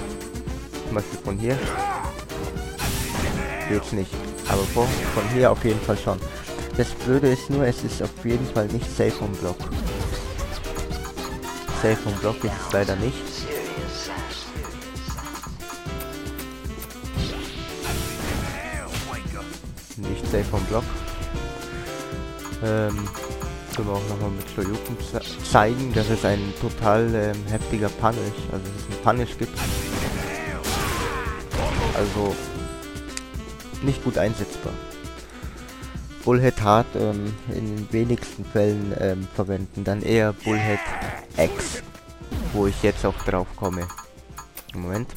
Zum Beispiel von hier. Geht's nicht, aber von hier auf jeden Fall schon. Das Blöde ist nur, es ist auf jeden Fall nicht safe vom Block. Safe vom Block ist es leider nicht. Nicht safe vom Block. Können wir auch nochmal mit Shoryuken zeigen, dass es ein total heftiger Punish, also dass es ein Punish gibt. Also nicht gut einsetzbar. Bullhead Hard in den wenigsten Fällen verwenden, dann eher Bullhead X, wo ich jetzt auch drauf komme. Moment.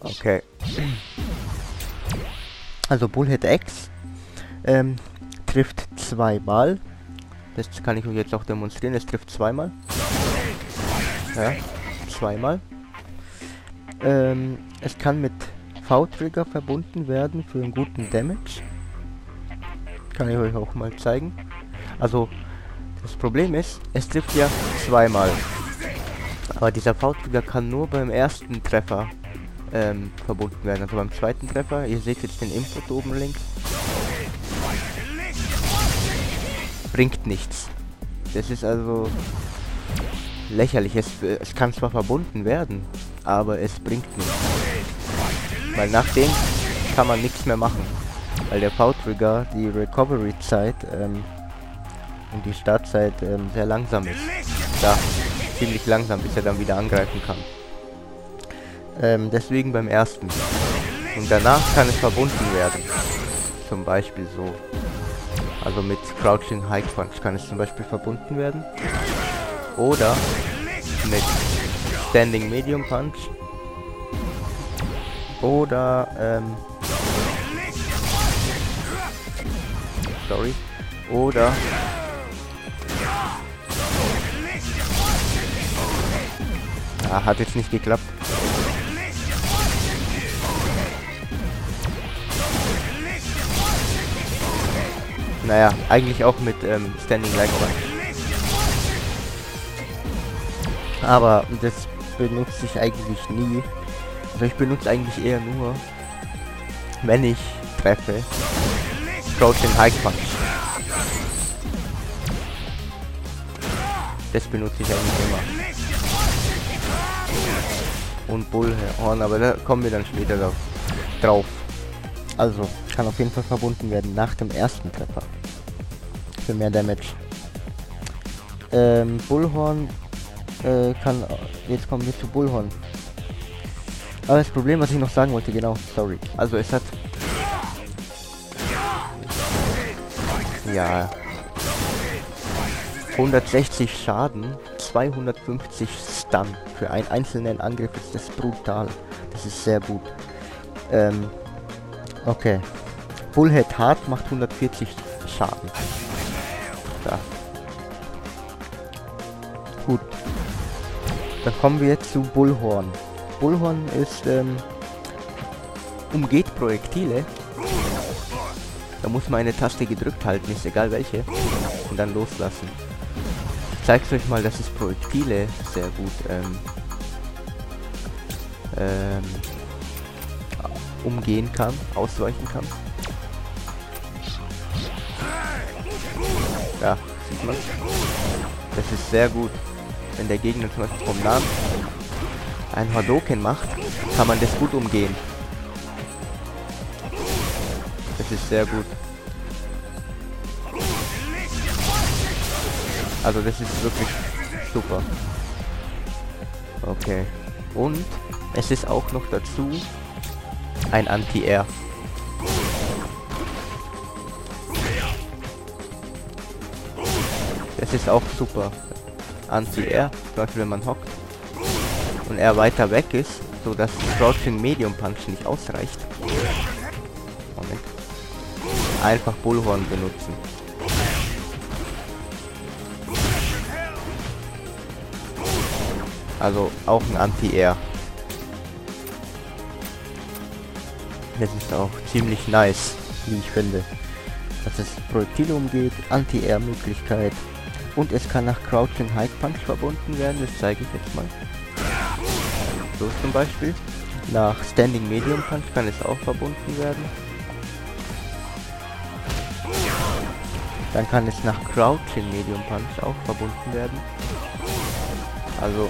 Okay. Also Bullhead X trifft zweimal. Das kann ich euch jetzt auch demonstrieren. Es trifft zweimal. Ja, zweimal. Es kann mit V-Trigger verbunden werden für einen guten Damage. Kann ich euch auch mal zeigen. Also, das Problem ist, es trifft ja zweimal. Aber dieser V-Trigger kann nur beim ersten Treffer verbunden werden. Also beim zweiten Treffer, ihr seht jetzt den Input oben links. Bringt nichts. Das ist also lächerlich. Es kann zwar verbunden werden, aber es bringt nichts. Weil nachdem kann man nichts mehr machen. Weil der V-Trigger die Recovery-Zeit und die Startzeit sehr langsam ist. Da ziemlich langsam, bis er dann wieder angreifen kann. Deswegen beim ersten. Und danach kann es verbunden werden. Zum Beispiel so. Also mit Crouching High Punch kann es zum Beispiel verbunden werden. Oder mit Standing Medium Punch. Oder, sorry. Oder ah, hat jetzt nicht geklappt. Naja, eigentlich auch mit Standing Like Punch. Aber das benutze ich eigentlich nie. Also ich benutze eigentlich eher nur, wenn ich treffe, Crouching High Punch. Das benutze ich eigentlich immer. Und Bullhorn, aber da kommen wir dann später drauf. Also, kann auf jeden Fall verbunden werden nach dem ersten Treffer. Für mehr Damage. Bullhorn kann... Jetzt kommen wir zu Bullhorn. Aber das Problem, was ich noch sagen wollte, genau, sorry. Also es hat... Ja... 160 Schaden, 250 Stun. Für einen einzelnen Angriff ist das brutal. Das ist sehr gut. Okay. Bullhead Hard macht 140 Schaden. Da. Gut. Dann kommen wir jetzt zu Bullhorn. Bullhorn ist, umgeht Projektile. Da muss man eine Taste gedrückt halten, ist egal welche. Und dann loslassen. Ich zeig's euch mal, dass es Projektile sehr gut, umgehen kann, ausweichen kann. Ja, sieht man. Das ist sehr gut. Wenn der Gegner zum Beispiel vom Namen ein Hadoken macht, kann man das gut umgehen. Das ist sehr gut. Also das ist wirklich super. Okay. Und es ist auch noch dazu ein Anti-Air. Das ist auch super. Anti-Air, zum Beispiel wenn man hockt und er weiter weg ist, so dass Crouching Medium Punch nicht ausreicht. Moment. Einfach Bullhorn benutzen. Also auch ein Anti-Air. Das ist auch ziemlich nice, wie ich finde. Dass es Projektile umgeht, Anti-Air-Möglichkeit. Und es kann nach Crouching High Punch verbunden werden, das zeige ich jetzt mal. So zum Beispiel. Nach Standing Medium Punch kann es auch verbunden werden. Dann kann es nach Crouching Medium Punch auch verbunden werden. Also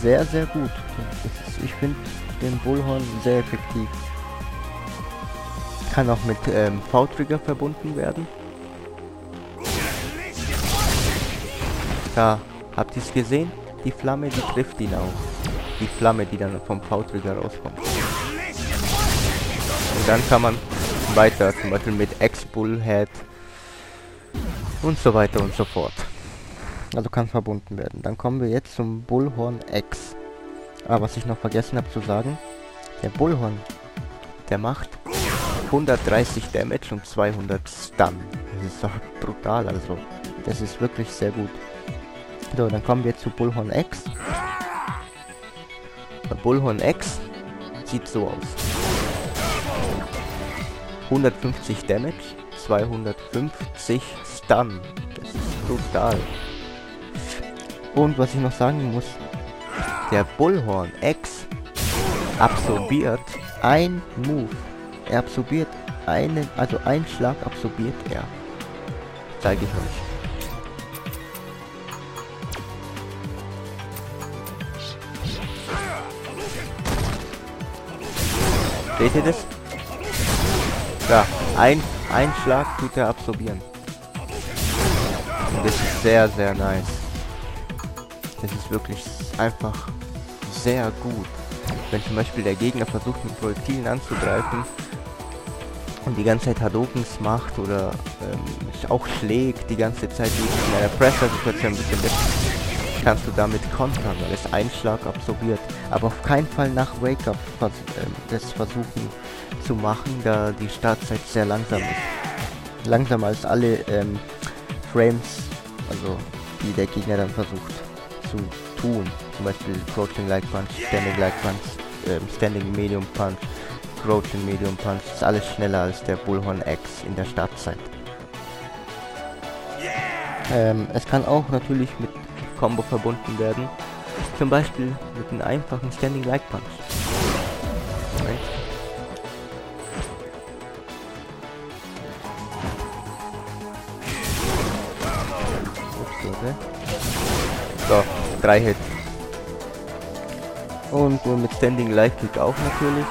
sehr, sehr gut. Ich finde den Bullhorn sehr effektiv. Kann auch mit V-Trigger verbunden werden. Da, habt ihr es gesehen? Die Flamme, die trifft ihn auch. Die Flamme, die dann vom V-Trigger rauskommt. Und dann kann man weiter, zum Beispiel mit X-Bullhead und so weiter und so fort. Also kann verbunden werden. Dann kommen wir jetzt zum Bullhorn X. Aber was ich noch vergessen habe zu sagen, der Bullhorn, der macht 130 Damage und 200 Stun. Das ist doch brutal, also das ist wirklich sehr gut. So, dann kommen wir zu Bullhorn X. Der Bullhorn X sieht so aus. 150 Damage, 250 Stun. Das ist brutal. Und was ich noch sagen muss, der Bullhorn X absorbiert ein Move. Er absorbiert einen, also einen Schlag absorbiert er. Zeige ich euch. Seht ihr das? Ja, ein Schlag tut er absorbieren. Und das ist sehr, sehr nice. Das ist wirklich einfach sehr gut. Wenn zum Beispiel der Gegner versucht, mit Projektilen anzugreifen und die ganze Zeit Hadokens macht oder auch schlägt die ganze Zeit, in einer Pressure-Situation ein bisschen besser, kannst du damit kontern, weil es einen Schlag absorbiert. Aber auf keinen Fall nach Wake-Up das versuchen zu machen, da die Startzeit sehr langsam ist. Langsamer als alle Frames, also die der Gegner dann versucht zu tun. Zum Beispiel Crouching Light Punch, Standing Light Punch, Standing Medium Punch, Crouching Medium Punch, ist alles schneller als der Bullhorn X in der Startzeit. Es kann auch natürlich mit Combo verbunden werden, zum Beispiel mit einem einfachen Standing Light Punch. Moment. Ups, okay. So, 3 Hits. Und wohl mit Standing Light Kick auch natürlich.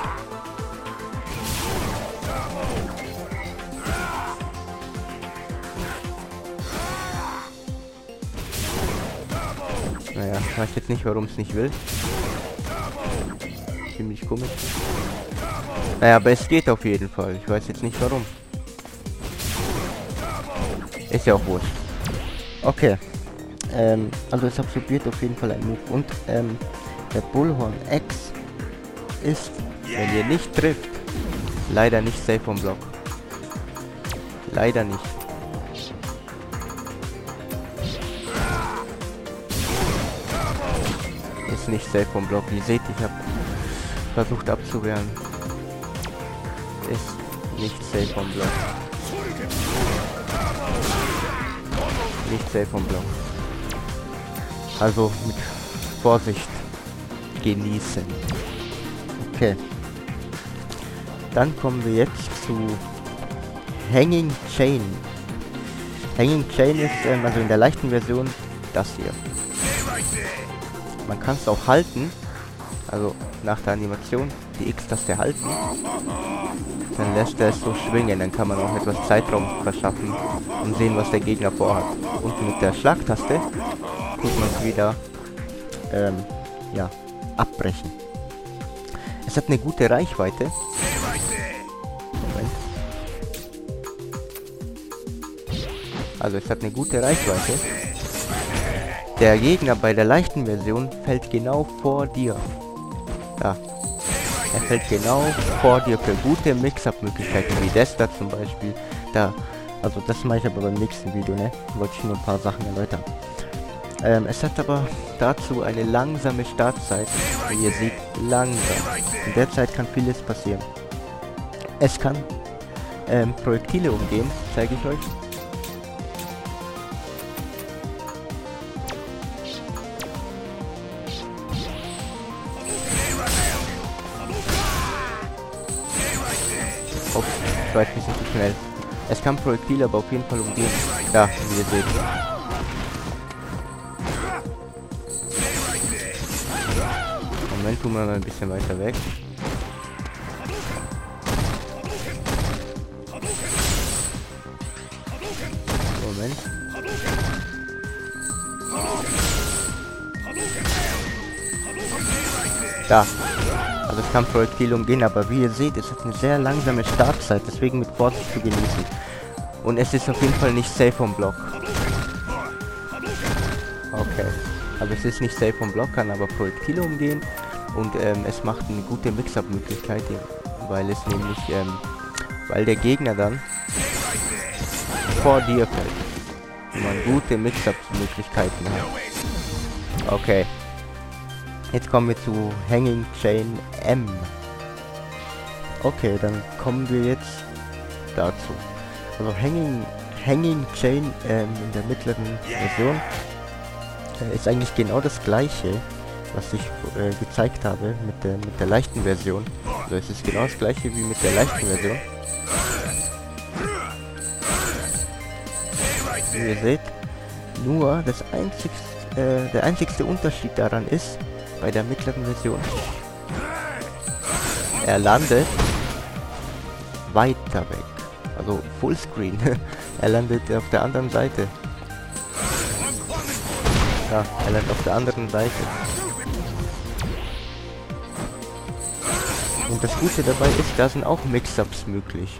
Naja, ich weiß jetzt nicht, warum es nicht will. Ziemlich komisch. Naja, aber es geht auf jeden Fall. Ich weiß jetzt nicht, warum. Ist ja auch wurscht. Okay. Also es absorbiert auf jeden Fall ein Move. Und der Bullhorn X ist, wenn ihr nicht trifft, leider nicht safe vom Block. Leider nicht. Ist nicht safe vom Block. Ihr seht, ich habe versucht abzuwehren. Ist nicht safe vom Block. Nicht safe vom Block. Also mit Vorsicht genießen. Okay. Dann kommen wir jetzt zu Hanging Chain. Hanging Chain ist also in der leichten Version das hier. Man kann es auch halten. Also nach der Animation die X-Taste halten. Dann lässt er es so schwingen. Dann kann man auch etwas Zeitraum verschaffen und sehen, was der Gegner vorhat. Und mit der Schlagtaste tut man es wieder ja, abbrechen. Es hat eine gute Reichweite. Moment. Also es hat eine gute Reichweite. Der Gegner bei der leichten Version fällt genau vor dir. Ja. Er fällt genau vor dir für gute Mix-Up-Möglichkeiten, wie das da zum Beispiel. Da, also das mache ich aber beim nächsten Video, ne? Wollte ich nur ein paar Sachen erläutern. Es hat aber dazu eine langsame Startzeit, wie ihr seht, langsam. In der Zeit kann vieles passieren. Es kann Projektile umgehen, zeige ich euch. Ups, ich weiß nicht so schnell. Es kann Projektile aber auf jeden Fall umgehen. Da, wie ihr seht. Moment, tun wir mal ein bisschen weiter weg. Moment. Da. Also ich kann Projektile umgehen, aber wie ihr seht, es hat eine sehr langsame Startzeit, deswegen mit Vorsicht zu genießen. Und es ist auf jeden Fall nicht safe vom Block. Okay. Also es ist nicht safe vom Block, kann aber Projektile umgehen. Und es macht eine gute Mix-Up-Möglichkeit, weil es nämlich, weil der Gegner dann vor dir fällt. Und man gute Mix-Up-Möglichkeiten hat. Okay. Jetzt kommen wir zu Hanging Chain M. Okay, dann kommen wir jetzt dazu. Also Hanging Chain in der mittleren Version ist eigentlich genau das gleiche, was ich gezeigt habe mit der leichten Version. Also es ist genau das gleiche wie mit der leichten Version. Wie ihr seht, nur das der einzigste Unterschied daran ist, bei der mittleren Version, er landet weiter weg, also Fullscreen. Er landet auf der anderen Seite. Ja, er landet auf der anderen Seite. Und das Gute dabei ist, da sind auch Mix-Ups möglich.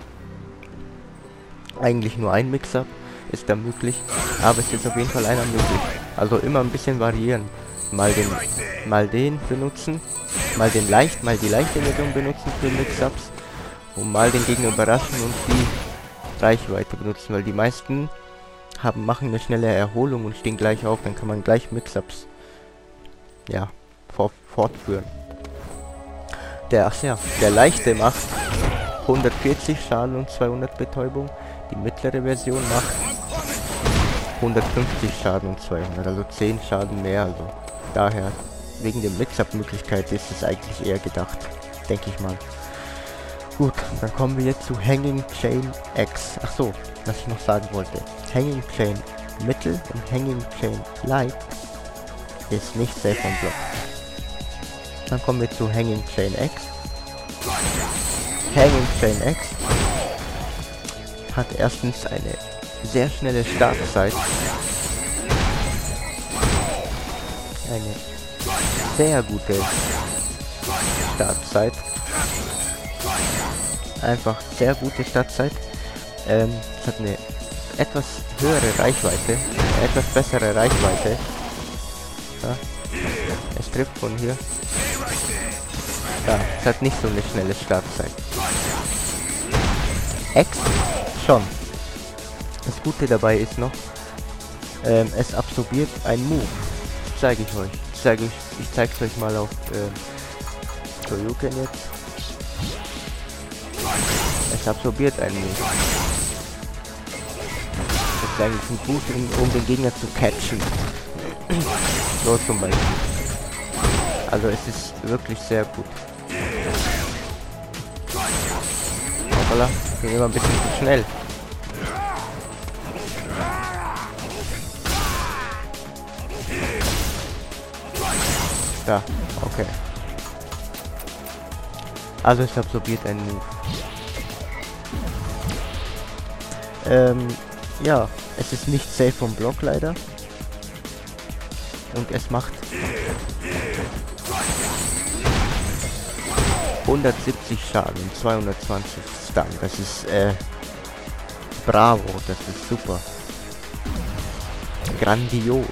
Eigentlich nur ein Mix-Up ist da möglich, aber es ist auf jeden Fall einer möglich. Also immer ein bisschen variieren. Mal den benutzen, mal den leicht, mal die leichte Version benutzen für Mix-Ups und mal den Gegner überraschen und die Reichweite benutzen, weil die meisten machen eine schnelle Erholung und stehen gleich auf, dann kann man gleich Mix-Ups ja, fortführen. Der leichte macht 140 Schaden und 200 Betäubung, die mittlere Version macht 150 Schaden und 200, also 10 Schaden mehr, also daher, wegen der Mix-Up-Möglichkeit ist es eigentlich eher gedacht, denke ich mal. Gut, dann kommen wir jetzt zu Hanging Chain X. Achso, was ich noch sagen wollte. Hanging Chain Mittel und Hanging Chain Light ist nicht safe vom Block. Dann kommen wir zu Hanging Chain X. Hanging Chain X hat erstens eine sehr schnelle Startzeit. Eine sehr gute Startzeit. Einfach sehr gute Startzeit. Es hat eine etwas höhere Reichweite, eine etwas bessere Reichweite. Ja. Es trifft von hier. Ja, es hat nicht so eine schnelle Startzeit. X schon. Das Gute dabei ist noch, es absorbiert ein Move. Zeige ich euch. Ich zeige es euch mal auf Shoryuken jetzt. Es absorbiert einen Move. Das ist eigentlich ein Boost, um den Gegner zu catchen. So zum Beispiel. Also es ist wirklich sehr gut. Hoppala, ich bin immer ein bisschen zu schnell. Ja, okay. Also es absorbiert einen Move. Ja, es ist nicht safe vom Block leider. Und es macht 170 Schaden und 220 Stun. Das ist bravo, das ist super. Grandios.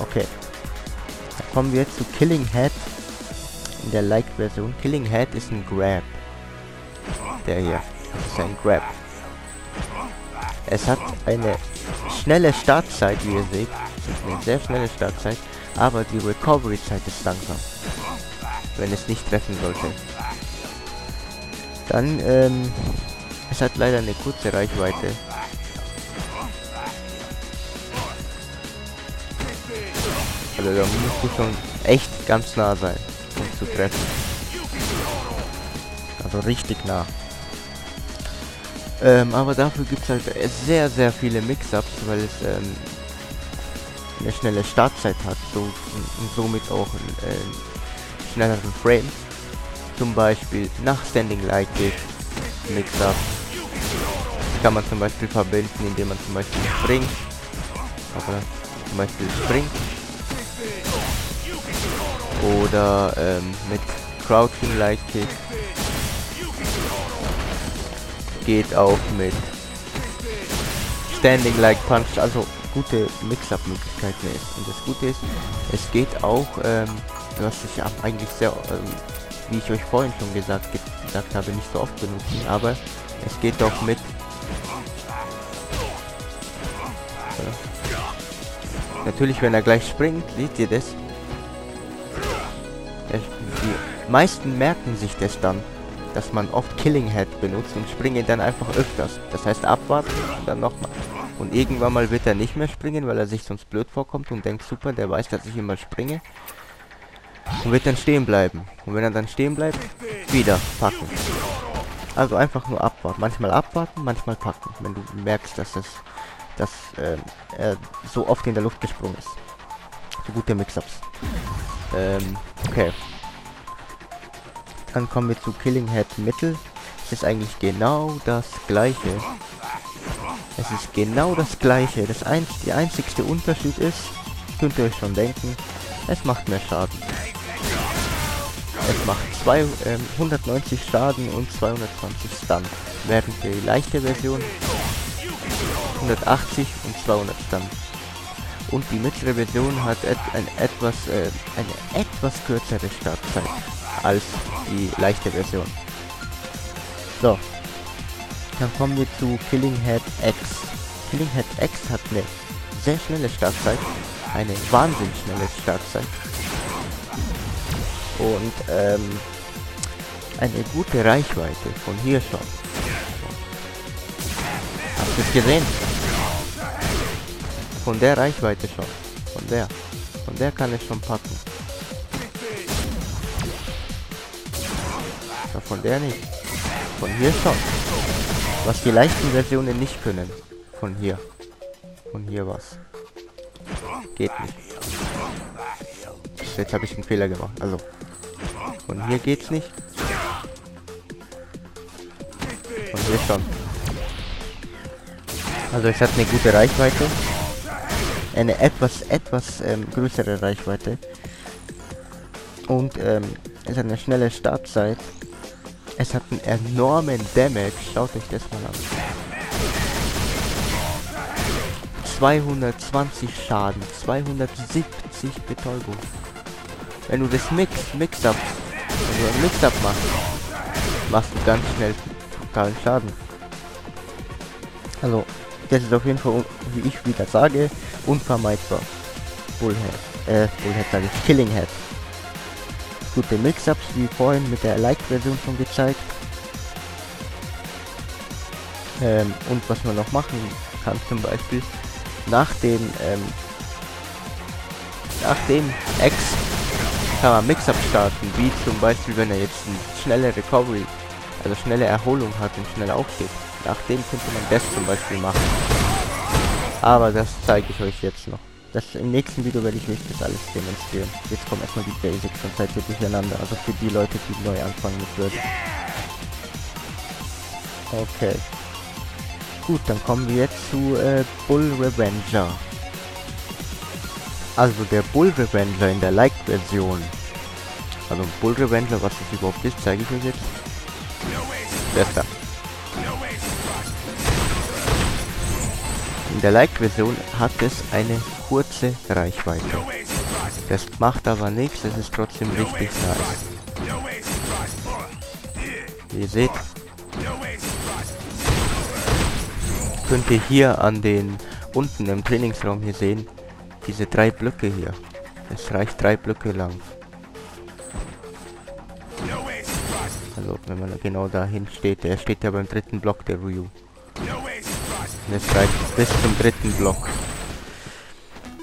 Okay. Kommen wir jetzt zu Killing Head in der Light-Version. Killing Head ist ein Grab. Der hier. Das ist ein Grab. Es hat eine schnelle Startzeit, wie ihr seht. Eine sehr schnelle Startzeit. Aber die Recovery-Zeit ist langsam. Wenn es nicht treffen sollte. Dann, es hat leider eine kurze Reichweite. Also da musst du schon echt ganz nah sein, um zu treffen. Also richtig nah. Aber dafür gibt es halt sehr, sehr viele Mix-Ups, weil es eine schnelle Startzeit hat so, und somit auch einen schnelleren Frame. Zum Beispiel nach Standing Light Kick, Mix-Up, kann man zum Beispiel verbinden, indem man zum Beispiel springt. Aber zum Beispiel springt. Oder mit Crouching Light Kick. Geht auch mit Standing Light Punch. Also gute Mix-Up-Möglichkeiten ist. Und das Gute ist, es geht auch, was ich eigentlich sehr, wie ich euch vorhin schon gesagt habe, nicht so oft benutzen, aber es geht auch mit natürlich, wenn er gleich springt, seht ihr das? Die meisten merken sich das dann, dass man oft Killing Head benutzt und springe dann einfach öfters. Das heißt abwarten und dann nochmal. Und irgendwann mal wird er nicht mehr springen, weil er sich sonst blöd vorkommt und denkt, super, der weiß, dass ich immer springe. Und wird dann stehen bleiben. Und wenn er dann stehen bleibt, wieder packen. Also einfach nur abwarten. Manchmal abwarten, manchmal packen. Wenn du merkst, dass er so oft in der Luft gesprungen ist. So gute Mix-Ups. Okay. Dann kommen wir zu Killing Head Mittel. Es ist eigentlich genau das gleiche. Es ist genau das gleiche. Der einzigste Unterschied ist, könnt ihr euch schon denken, es macht mehr Schaden. Es macht 190 Schaden und 220 Stun. Während die leichte Version 180 und 200 Stun. Und die mittlere Version hat eine etwas kürzere Startzeit als die leichte Version. So. Dann kommen wir zu Killing Head X. Killing Head X hat eine sehr schnelle Startzeit. Eine wahnsinnig schnelle Startzeit. Und eine gute Reichweite von hier schon. Habt ihr es gesehen? Von der Reichweite schon. Von der kann ich schon packen. Ja, von der nicht. Von hier schon. Was die leichten Versionen nicht können. Von hier. Von hier was. Geht nicht. Jetzt habe ich einen Fehler gemacht. Also. Von hier geht's nicht. Von hier schon. Also es hat eine gute Reichweite. Eine etwas größere Reichweite. Und es hat eine schnelle Startzeit. Es hat einen enormen Damage. Schaut euch das mal an. 220 Schaden, 270 Betäubung. Wenn du das Mix-Up machst, machst du ganz schnell totalen Schaden. Also, das ist auf jeden Fall, wie ich wieder sage, unvermeidbar. Bullhead sage ich, Killing Head. Gute Mix-Ups, wie vorhin mit der Light-Version schon gezeigt. Und was man noch machen kann, zum Beispiel nach dem X kann man Mix-Up starten, wie zum Beispiel, wenn er jetzt eine schnelle Recovery, also schnelle Erholung hat und schnell aufsteht. Nachdem könnte man das zum Beispiel machen. Aber das zeige ich euch jetzt noch. Im nächsten Video werde ich euch das alles demonstrieren. Jetzt kommen erstmal die Basics und seid ihr durcheinander. Also für die Leute, die neu anfangen mit Birdie. Okay. Gut, dann kommen wir jetzt zu Bull Revenger. Also der Bull Revenger in der Light-Version. Also Bull Revenger, was das überhaupt ist, zeige ich euch jetzt. Besser. In der Light-Version hat es eine kurze Reichweite. Das macht aber nichts, es ist trotzdem richtig nice. Wie ihr seht, könnt ihr hier an den unten im Trainingsraum hier sehen, diese 3 Blöcke hier. Es reicht 3 Blöcke lang. Also wenn man genau dahin steht, der steht ja beim dritten Block, der Ryu. Und es reicht bis zum dritten Block.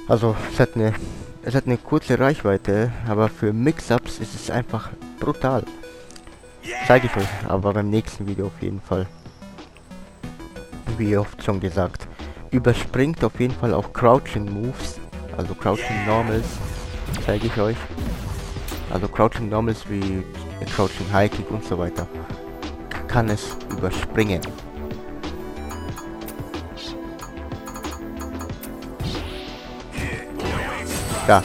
Also es hat eine kurze Reichweite, aber für Mix-Ups ist es einfach brutal. Zeige ich euch, aber beim nächsten Video auf jeden Fall. Wie oft schon gesagt, überspringt auf jeden Fall auch Crouching Moves, also Crouching Normals, zeige ich euch. Also Crouching Normals wie Crouching High Kick und so weiter, kann es überspringen. Ga.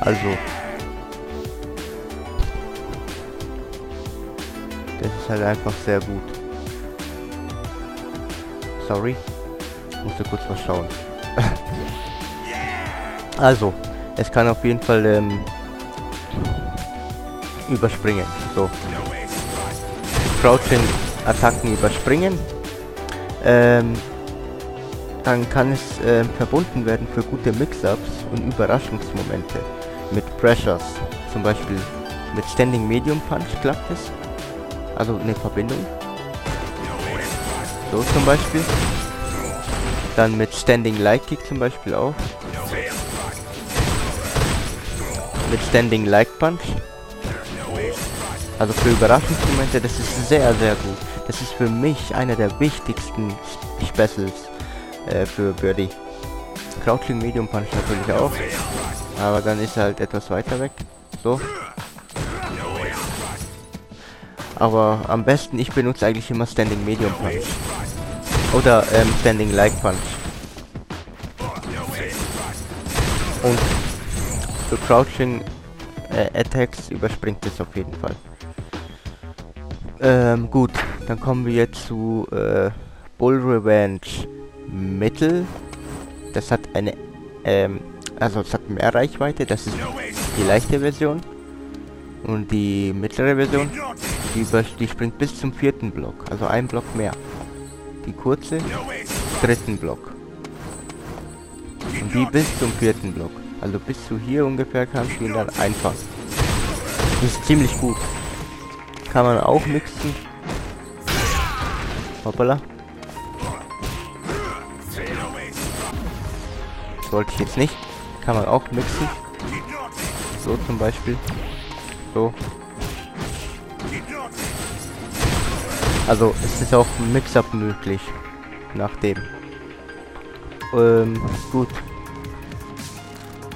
Also. Das ist halt einfach sehr gut. Sorry. Ich musste kurz was schauen. Also, es kann auf jeden Fall überspringen. So. Crouching-Attacken überspringen. Dann kann es verbunden werden für gute Mix-Ups und Überraschungsmomente. Mit Pressures. Zum Beispiel mit Standing Medium Punch klappt es. Also eine Verbindung. So zum Beispiel. Dann mit Standing Light Kick zum Beispiel auch. Mit Standing Light Punch. Also für Überraschungsmomente, das ist sehr, sehr gut. Das ist für mich einer der wichtigsten Specials für Birdie. Crouching Medium Punch natürlich auch. Aber dann ist er halt etwas weiter weg. So. Aber am besten, ich benutze eigentlich immer Standing Medium Punch. Oder Standing Light Punch. Und für Crouching Attacks überspringt es auf jeden Fall. Gut, dann kommen wir jetzt zu Bull Revenge Mittel. Das hat eine also es hat mehr Reichweite, das ist die leichte Version. Und die mittlere Version, die springt bis zum 4. Block, also ein Block mehr. Die kurze, 3. Block. Und die bis zum 4. Block. Also bis zu hier ungefähr kann ich ihn dann einfach. Das ist ziemlich gut. Kann man auch mixen. Hoppala. Sollte ich jetzt nicht. Kann man auch mixen. So zum Beispiel. So. Also es ist auch ein Mix-Up möglich. Nach dem. Gut.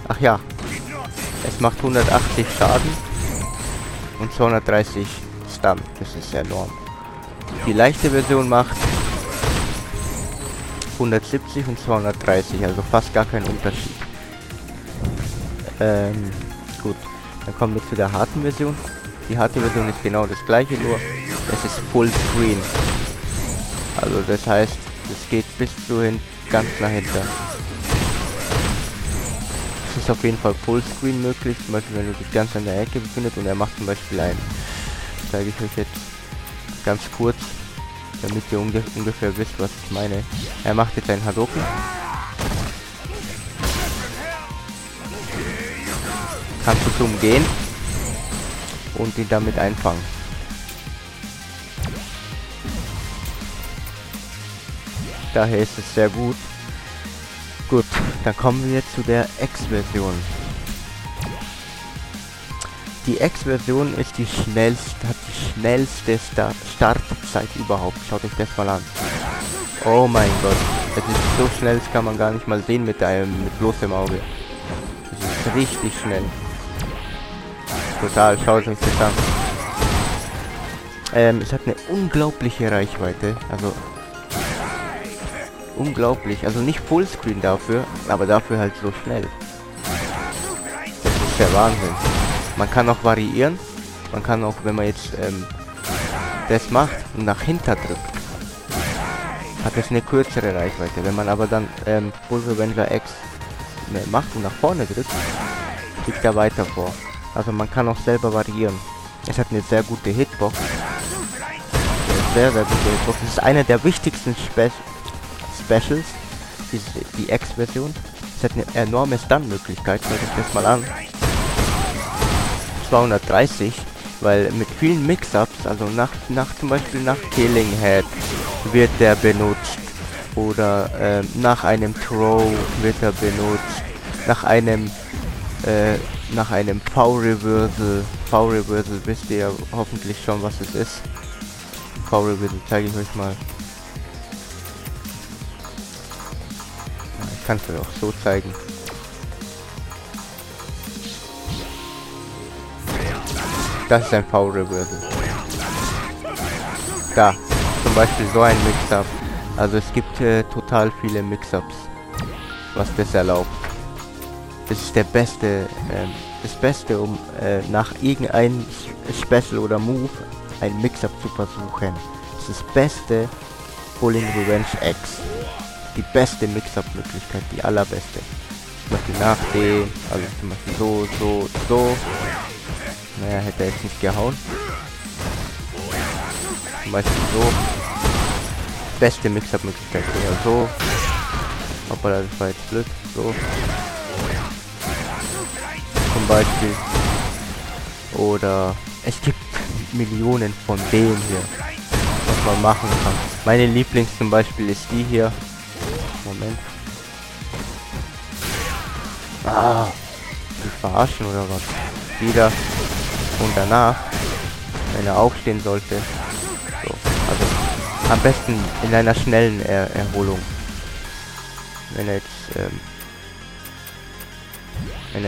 Ach ja. Es macht 180 Schaden. Und 230 Stun. Das ist enorm. Die leichte Version macht 170 und 230. Also fast gar kein Unterschied. Gut, dann kommen wir zu der harten Version. Die harte Version ist genau das gleiche, nur es ist Full Screen. Also das heißt, es geht bis dahin ganz nach hinten. Es ist auf jeden Fall Full Screen möglich, zum Beispiel wenn du dich ganz an der Ecke befindest und er macht zum Beispiel ein. Das zeige ich euch jetzt ganz kurz, damit ihr ungefähr wisst, was ich meine. Er macht jetzt ein Hadoken. Kannst du es umgehen und ihn damit einfangen. Daher ist es sehr gut. Gut, dann kommen wir jetzt zu der X-Version. Die X-Version ist die schnellste, hat die schnellste Startzeit überhaupt. Schaut euch das mal an. Oh mein Gott, das ist so schnell, das kann man gar nicht mal sehen mit bloßem Auge. Das ist richtig schnell. Total, schaut euch das an. Es hat eine unglaubliche Reichweite, also unglaublich, also nicht Fullscreen dafür, aber dafür halt so schnell. Das ist der Wahnsinn. Man kann auch variieren, man kann auch, wenn man jetzt das macht und nach hinter drückt, hat es eine kürzere Reichweite. Wenn man aber dann Bull Revenger X macht und nach vorne drückt, liegt er weiter vor. Also man kann auch selber variieren. Es hat eine sehr gute Hitbox. Sehr, sehr gute Hitbox. Es ist eine der wichtigsten Specials, die X-Version. Es hat eine enorme Stun-Möglichkeit. Schaut euch das mal an. 230, weil mit vielen Mix-Ups, also nach zum Beispiel nach Killing Head wird der benutzt. Oder nach einem Throw wird er benutzt. Nach einem V-Reversal. V-Reversal wisst ihr ja hoffentlich schon, was es ist. V-Reversal zeige ich euch mal. Ich kann es euch auch so zeigen. Das ist ein fauler Wirbel. Da, zum Beispiel so ein Mix-Up. Also es gibt total viele Mix-Ups, was das erlaubt. Das ist der beste, um nach irgendeinem Special oder Move ein Mix-Up zu versuchen. Das ist das beste Bowling Revenge X. Die beste Mix-Up-Möglichkeit, die allerbeste. Zum Beispiel nachdem, also zum Beispiel so, so, so. Naja, hätte er jetzt nicht gehauen. Zum Beispiel so. Beste Mix-Up-Möglichkeit, ja, so. Hoppala, das war jetzt blöd, so. Zum Beispiel. Oder es gibt Millionen von denen hier, was man machen kann. Meine Lieblings zum Beispiel ist die hier. Moment. Ah, die verarschen oder was? Wieder. Und danach, wenn er aufstehen sollte. So, also am besten in einer schnellen Erholung. Wenn er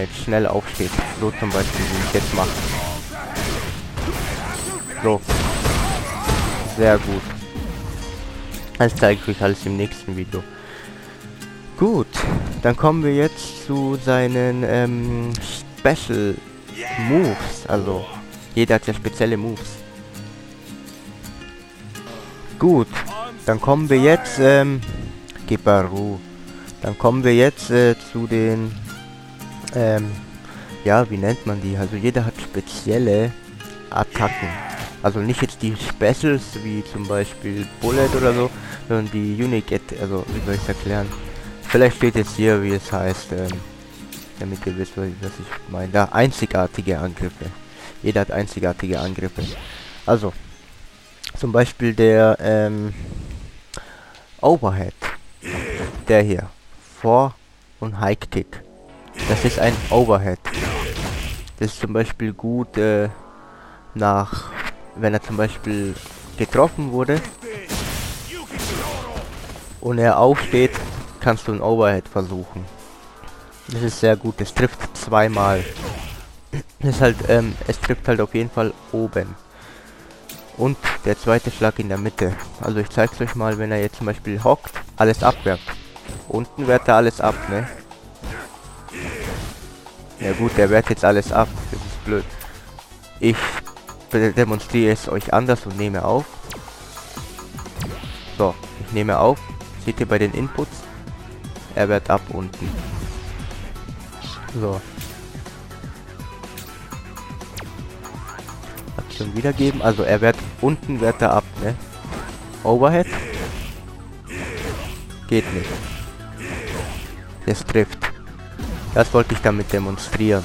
jetzt, schnell aufsteht. So zum Beispiel, wie ich jetzt mache. So. Sehr gut. Das zeige ich euch alles im nächsten Video. Gut, dann kommen wir jetzt zu seinen Special Moves. Also, jeder hat ja spezielle Moves. Gut, dann kommen wir jetzt, zu den, ja, wie nennt man die? Also, jeder hat spezielle Attacken. Also nicht jetzt die Specials, wie zum Beispiel Bullet oder so, sondern die Unique, also, wie soll ich es erklären? Vielleicht steht jetzt hier, wie es heißt, damit ihr wisst, was ich meine. Da, einzigartige Angriffe. Jeder hat einzigartige Angriffe. Also, zum Beispiel der Overhead. Der hier. Vor- und High-Kick. Das ist ein Overhead. Das ist zum Beispiel gut nach, wenn er zum Beispiel getroffen wurde und er aufsteht, kannst du einen Overhead versuchen. Das ist sehr gut, es trifft zweimal. Das ist halt, es trifft halt auf jeden Fall oben. Und der zweite Schlag in der Mitte. Also ich zeig's euch mal, wenn er jetzt zum Beispiel hockt, alles abwärmt. Unten wehrt er alles ab, ne? Ja gut, der wehrt jetzt alles ab. Das ist blöd. Ich demonstriere es euch anders und nehme auf. So, ich nehme auf. Seht ihr bei den Inputs? Er wird ab unten. So. Aktion wiedergeben. Also er wird unten, wird er ab, ne? Overhead. Geht nicht. Es trifft. Das wollte ich damit demonstrieren.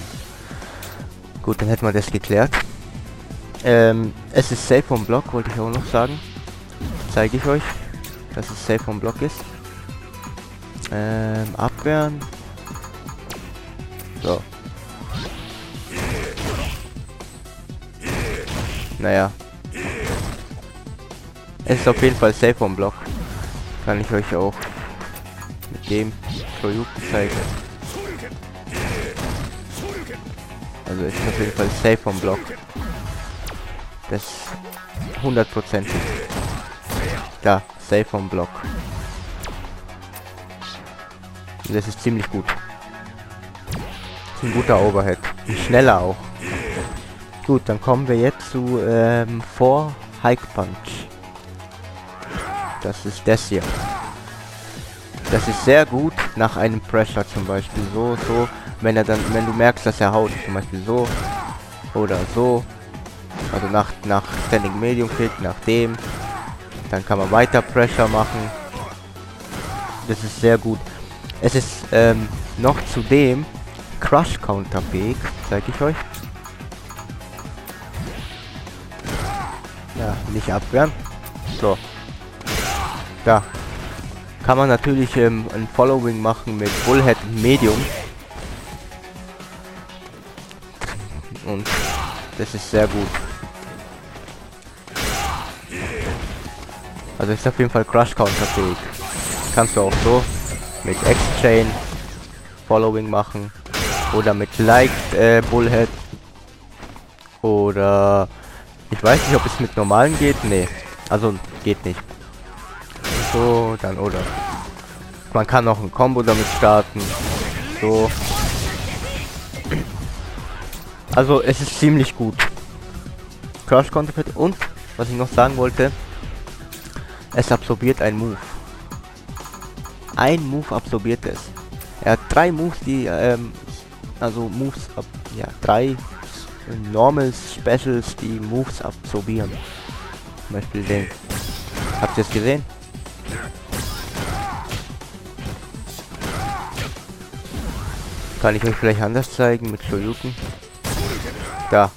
Gut, dann hätten wir das geklärt. Es ist safe vom Block, wollte ich auch noch sagen. Zeige ich euch, dass es safe vom Block ist. Abwehren. So. Naja. Es ist auf jeden Fall safe vom Block. Kann ich euch auch mit dem Shoryuken zeigen. Also es ist auf jeden Fall safe vom Block. Das 100%. Da, safe vom Block. Das ist ziemlich gut. Das ist ein guter Overhead. Ein schneller auch. Gut, dann kommen wir jetzt zu vor High Punch. Das ist das hier. Das ist sehr gut nach einem Pressure zum Beispiel. So, so. Wenn er dann, wenn du merkst, dass er haut, zum Beispiel so. Oder so. Also nach Standing Medium Kick, nach dem. Dann kann man weiter Pressure machen. Das ist sehr gut. Es ist noch zudem Crush Counter fähig, zeige ich euch. Ja, nicht abwehren. So. Da. Kann man natürlich ein Following machen mit Bullhead Medium. Und das ist sehr gut. Also ist auf jeden Fall Crush Counter fähig. Kannst du auch so mit X-Chain Following machen oder mit Light Bullhead Oder ich weiß nicht, ob es mit normalen geht. Nee. Also geht nicht. So, dann oder. Man kann auch ein Combo damit starten. So. Also es ist ziemlich gut. Crash Counterpad und was ich noch sagen wollte, es absorbiert einen Move. Ein Move absorbiert es. Er hat drei Moves, die also Moves ab, ja, drei Normals, Specials, die Moves absorbieren. Zum Beispiel den. Habt ihr es gesehen? Kann ich euch vielleicht anders zeigen mit Shoryuken? Da.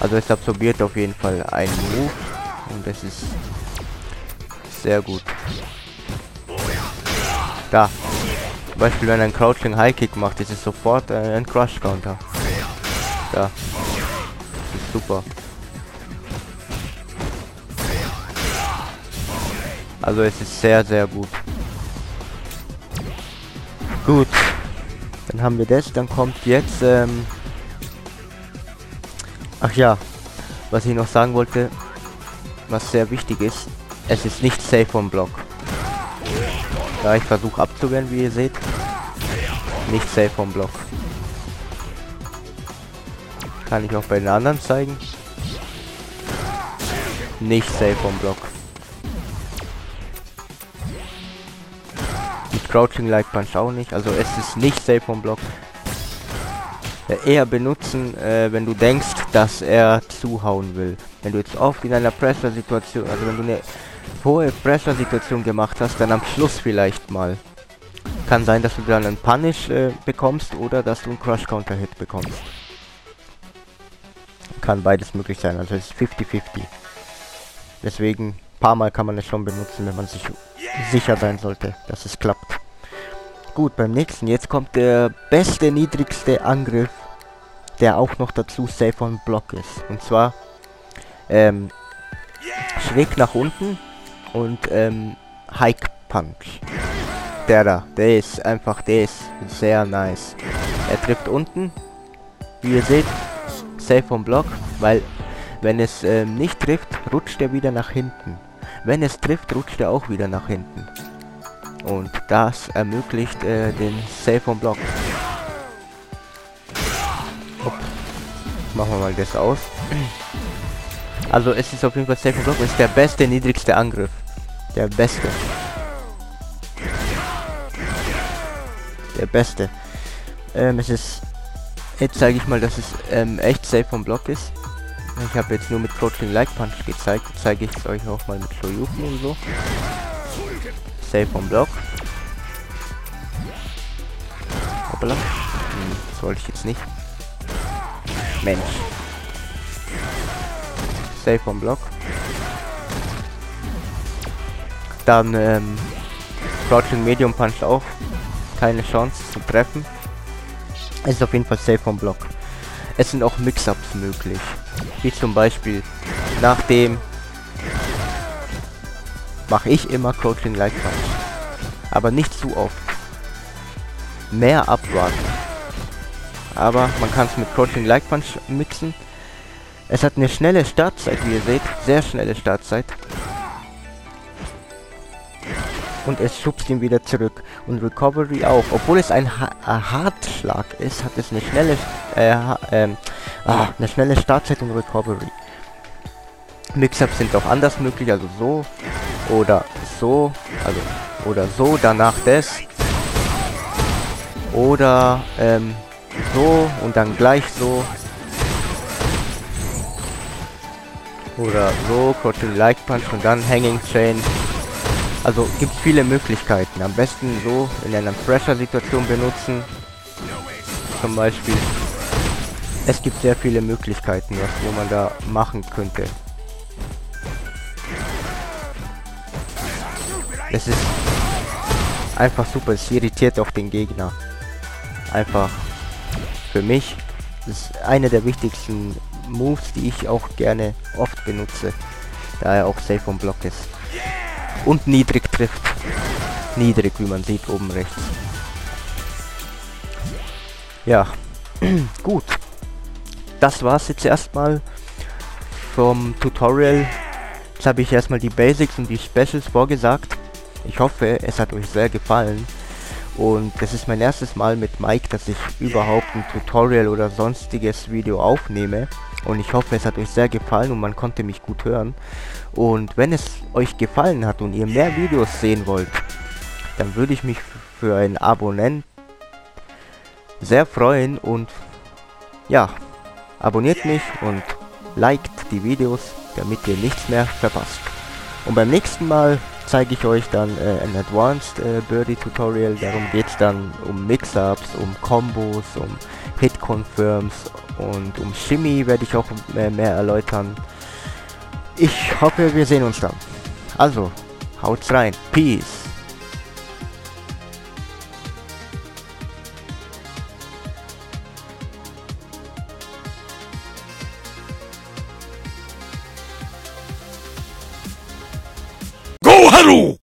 Also es absorbiert auf jeden Fall einen Move und das ist sehr gut. Da. Zum Beispiel wenn ein Crouching High Kick macht, ist es sofort ein Crash Counter. Da. Das ist super. Also es ist sehr, sehr gut. Gut. Dann haben wir das. Dann kommt jetzt... Ach ja, was ich noch sagen wollte, was sehr wichtig ist, es ist nicht safe vom Block. Da ich versuche abzuwehren, wie ihr seht, nicht safe vom Block. Kann ich auch bei den anderen zeigen. Nicht safe vom Block. Mit Crouching Like Punch auch nicht, also es ist nicht safe vom Block. Eher benutzen, wenn du denkst, dass er zuhauen will. Wenn du jetzt oft in einer Pressure-Situation, also wenn du eine hohe Pressure-Situation gemacht hast, dann am Schluss vielleicht mal. Kann sein, dass du dann einen Punish bekommst oder dass du einen Crush-Counter-Hit bekommst. Kann beides möglich sein, also es ist 50-50. Deswegen, ein paar Mal kann man es schon benutzen, wenn man sich sicher sein sollte, dass es klappt. Gut, beim nächsten, jetzt kommt der beste, niedrigste Angriff, der auch noch dazu safe on Block ist. Und zwar, schräg nach unten und, High Punch. Der da, der ist einfach, der ist sehr nice. Er trifft unten, wie ihr seht, safe on Block, weil, wenn es, nicht trifft, rutscht er wieder nach hinten. Wenn es trifft, rutscht er auch wieder nach hinten. Und das ermöglicht den Save vom Block. Machen wir mal das aus. Also es ist auf jeden Fall Save vom Block. Ist der beste, niedrigste Angriff. Der beste. Der beste. Es ist... Jetzt zeige ich mal, dass es echt Save vom Block ist. Ich habe jetzt nur mit Crouching Like Punch gezeigt. Jetzt zeige ich es euch auch mal mit Shoryuken und so. Safe vom Block. Hoppala. Das wollte ich jetzt nicht. Mensch. Safe vom Block. Dann Crouching Medium Punch auch. Keine Chance zu treffen. Es ist auf jeden Fall safe vom Block. Es sind auch Mix-Ups möglich. Wie zum Beispiel nach dem... mache ich immer Crouching Like Punch. Aber nicht zu oft. Mehr abwarten. Aber man kann es mit Crouching Like Punch mixen. Es hat eine schnelle Startzeit, wie ihr seht. Sehr schnelle Startzeit. Und es schubst ihn wieder zurück. Und Recovery auch. Obwohl es ein Hartschlag ist, hat es eine schnelle eine schnelle Startzeit und Recovery. Mix-Ups sind auch anders möglich, also so. Oder so, also, oder so, danach das. Oder, so und dann gleich so. Oder so, Crouching Like Punch und dann Hanging Chain. Also gibt es viele Möglichkeiten. Am besten so in einer Pressure-Situation benutzen. Zum Beispiel. Es gibt sehr viele Möglichkeiten, was man da machen könnte. Es ist einfach super, es irritiert auch den Gegner. Einfach für mich ist einer der wichtigsten Moves, die ich auch gerne oft benutze, da er auch safe vom Block ist. Und niedrig trifft. Niedrig, wie man sieht, oben rechts. Ja, gut. Das war's jetzt erstmal vom Tutorial. Jetzt habe ich erstmal die Basics und die Specials vorgesagt. Ich hoffe, es hat euch sehr gefallen. Und das ist mein erstes Mal mit Mike, dass ich überhaupt ein Tutorial oder sonstiges Video aufnehme. Und ich hoffe, es hat euch sehr gefallen und man konnte mich gut hören. Und wenn es euch gefallen hat und ihr mehr Videos sehen wollt, dann würde ich mich für ein Abonnent sehr freuen. Und ja, abonniert mich und liked die Videos, damit ihr nichts mehr verpasst. Und beim nächsten Mal zeige ich euch dann ein Advanced Birdie Tutorial. Darum geht es dann um Mix-Ups, um Combos, um Hit-Confirms und um Shimmy werde ich auch mehr erläutern. Ich hoffe, wir sehen uns dann. Also, haut's rein. Peace.